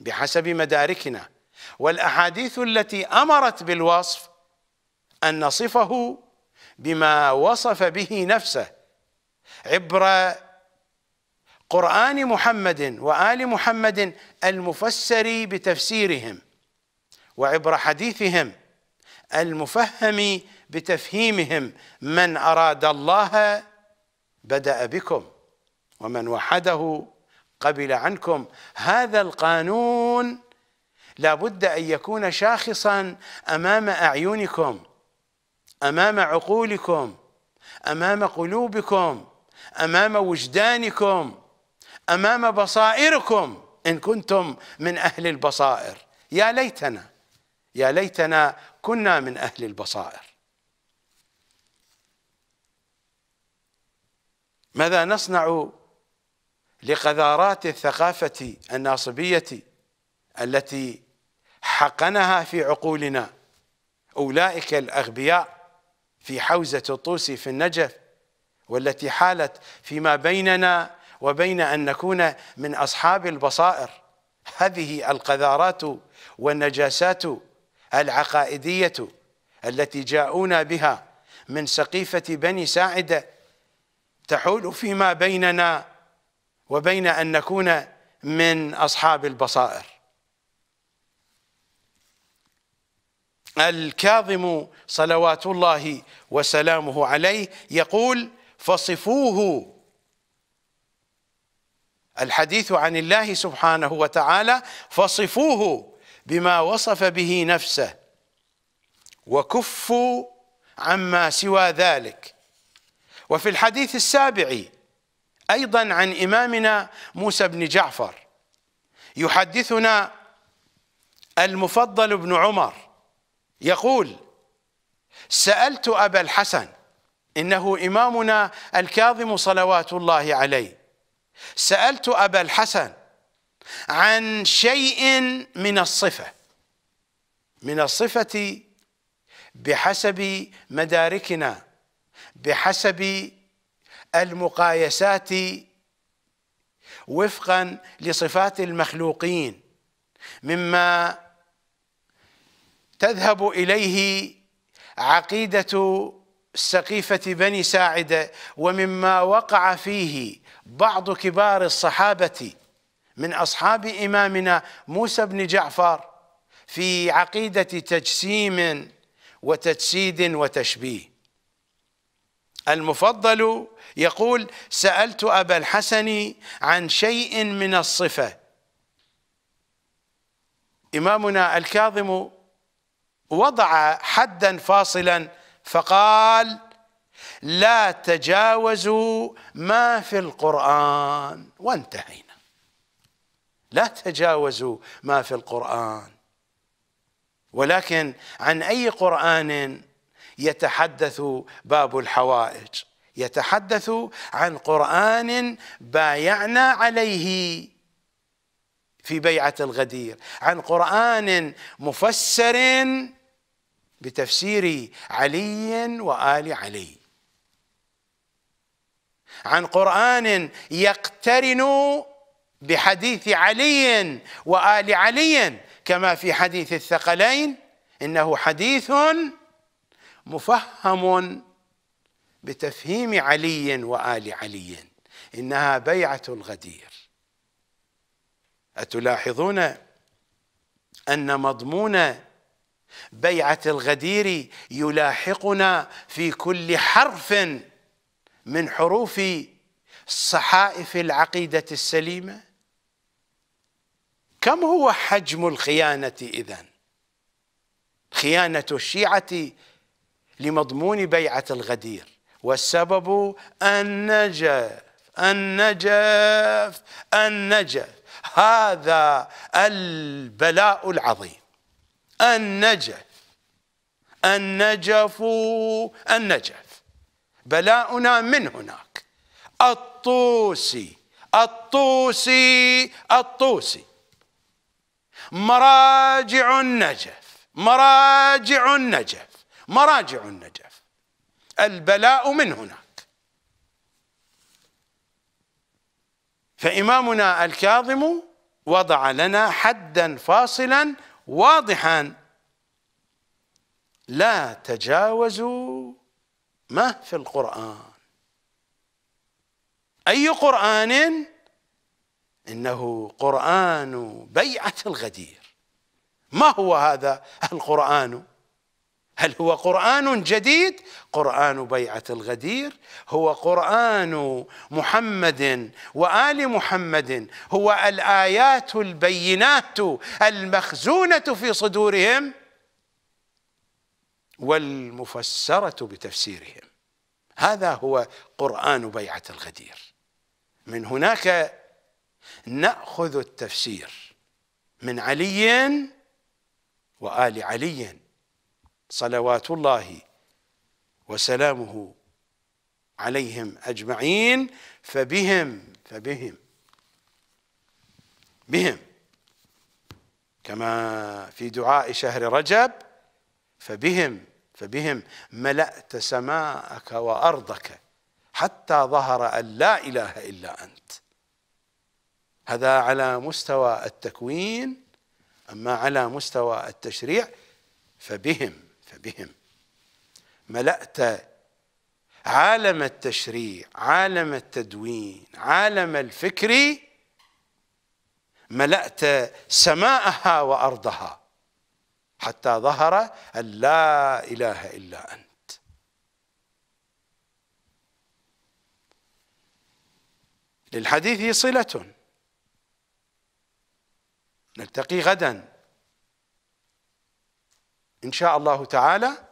بحسب مداركنا، والأحاديث التي أمرت بالوصف أن نصفه بما وصف به نفسه عبر قرآن محمد وآل محمد المفسر بتفسيرهم وعبر حديثهم المفهم بتفهيمهم. من أراد الله بدأ بكم ومن وحده قبل عنكم. هذا القانون لا بد أن يكون شاخصا أمام أعينكم، أمام عقولكم، أمام قلوبكم، أمام وجدانكم، أمام بصائركم إن كنتم من أهل البصائر. يا ليتنا كنا من أهل البصائر. ماذا نصنع لقذارات الثقافة الناصبية التي حقنها في عقولنا أولئك الأغبياء في حوزة الطوسي في النجف، والتي حالت فيما بيننا وبين أن نكون من أصحاب البصائر؟ هذه القذارات والنجاسات العقائدية التي جاءونا بها من سقيفة بني ساعدة تحول فيما بيننا وبين أن نكون من أصحاب البصائر. الكاظم صلوات الله وسلامه عليه يقول فصفوه. الحديث عن الله سبحانه وتعالى فصفوه بما وصف به نفسه وكفوا عما سوى ذلك. وفي الحديث السابع أيضا عن إمامنا موسى بن جعفر يحدثنا المفضل بن عمر يقول سألت أبا الحسن، إنه إمامنا الكاظم صلوات الله عليه، سألت أبا الحسن عن شيء من الصفة بحسب مداركنا، بحسب المقايسات وفقا لصفات المخلوقين، مما تذهب إليه عقيدة سقيفة بني ساعدة ومما وقع فيه بعض كبار الصحابة من أصحاب إمامنا موسى بن جعفر في عقيدة تجسيم وتجسيد وتشبيه. المفضل يقول سألت أبا الحسن عن شيء من الصفة. إمامنا الكاظم وضع حدا فاصلا فقال لا تجاوزوا ما في القرآن، وانتهينا. لا تجاوزوا ما في القرآن، ولكن عن أي قرآن يتحدث باب الحوائج؟ يتحدث عن قرآن بايعنا عليه في بيعة الغدير، عن قرآن مفسر بتفسير علي وآل علي عن قرآن يقترن بحديث علي وآل علي كما في حديث الثقلين، إنه حديث مفهم بتفهيم علي وآل علي، إنها بيعة الغدير. أتلاحظون أن مضمون بيعة الغدير يلاحقنا في كل حرف من حروف صحائف العقيدة السليمة؟ كم هو حجم الخيانة إذن؟ خيانة الشيعة لمضمون بيعة الغدير، والسبب النجف النجف النجف، هذا البلاء العظيم. النجف النجف النجف، بلاؤنا من هناك. الطوسي الطوسي الطوسي، مراجع النجف مراجع النجف مراجع النجف، البلاء من هناك. فإمامنا الكاظم وضع لنا حدا فاصلا واضحا، لا تجاوزوا ما في القرآن. أي قرآن؟ إنه قرآن بيعة الغدير. ما هو هذا القرآن؟ هل هو قرآن جديد؟ قرآن بيعة الغدير هو قرآن محمد وآل محمد، هو الآيات البينات المخزونة في صدورهم والمفسرة بتفسيرهم. هذا هو قرآن بيعة الغدير. من هناك نأخذ التفسير من علي وآل علي صلوات الله وسلامه عليهم أجمعين، فبهم كما في دعاء شهر رجب، فبهم ملأت سماءك وأرضك حتى ظهر أن لا إله إلا أنت. هذا على مستوى التكوين. أما على مستوى التشريع فبهم ملأت عالم التشريع، عالم التدوين، عالم الفكر، ملأت سماءها وأرضها حتى ظهر أن لا إله إلا أنت. للحديث صلة، نلتقي غدا إن شاء الله تعالى.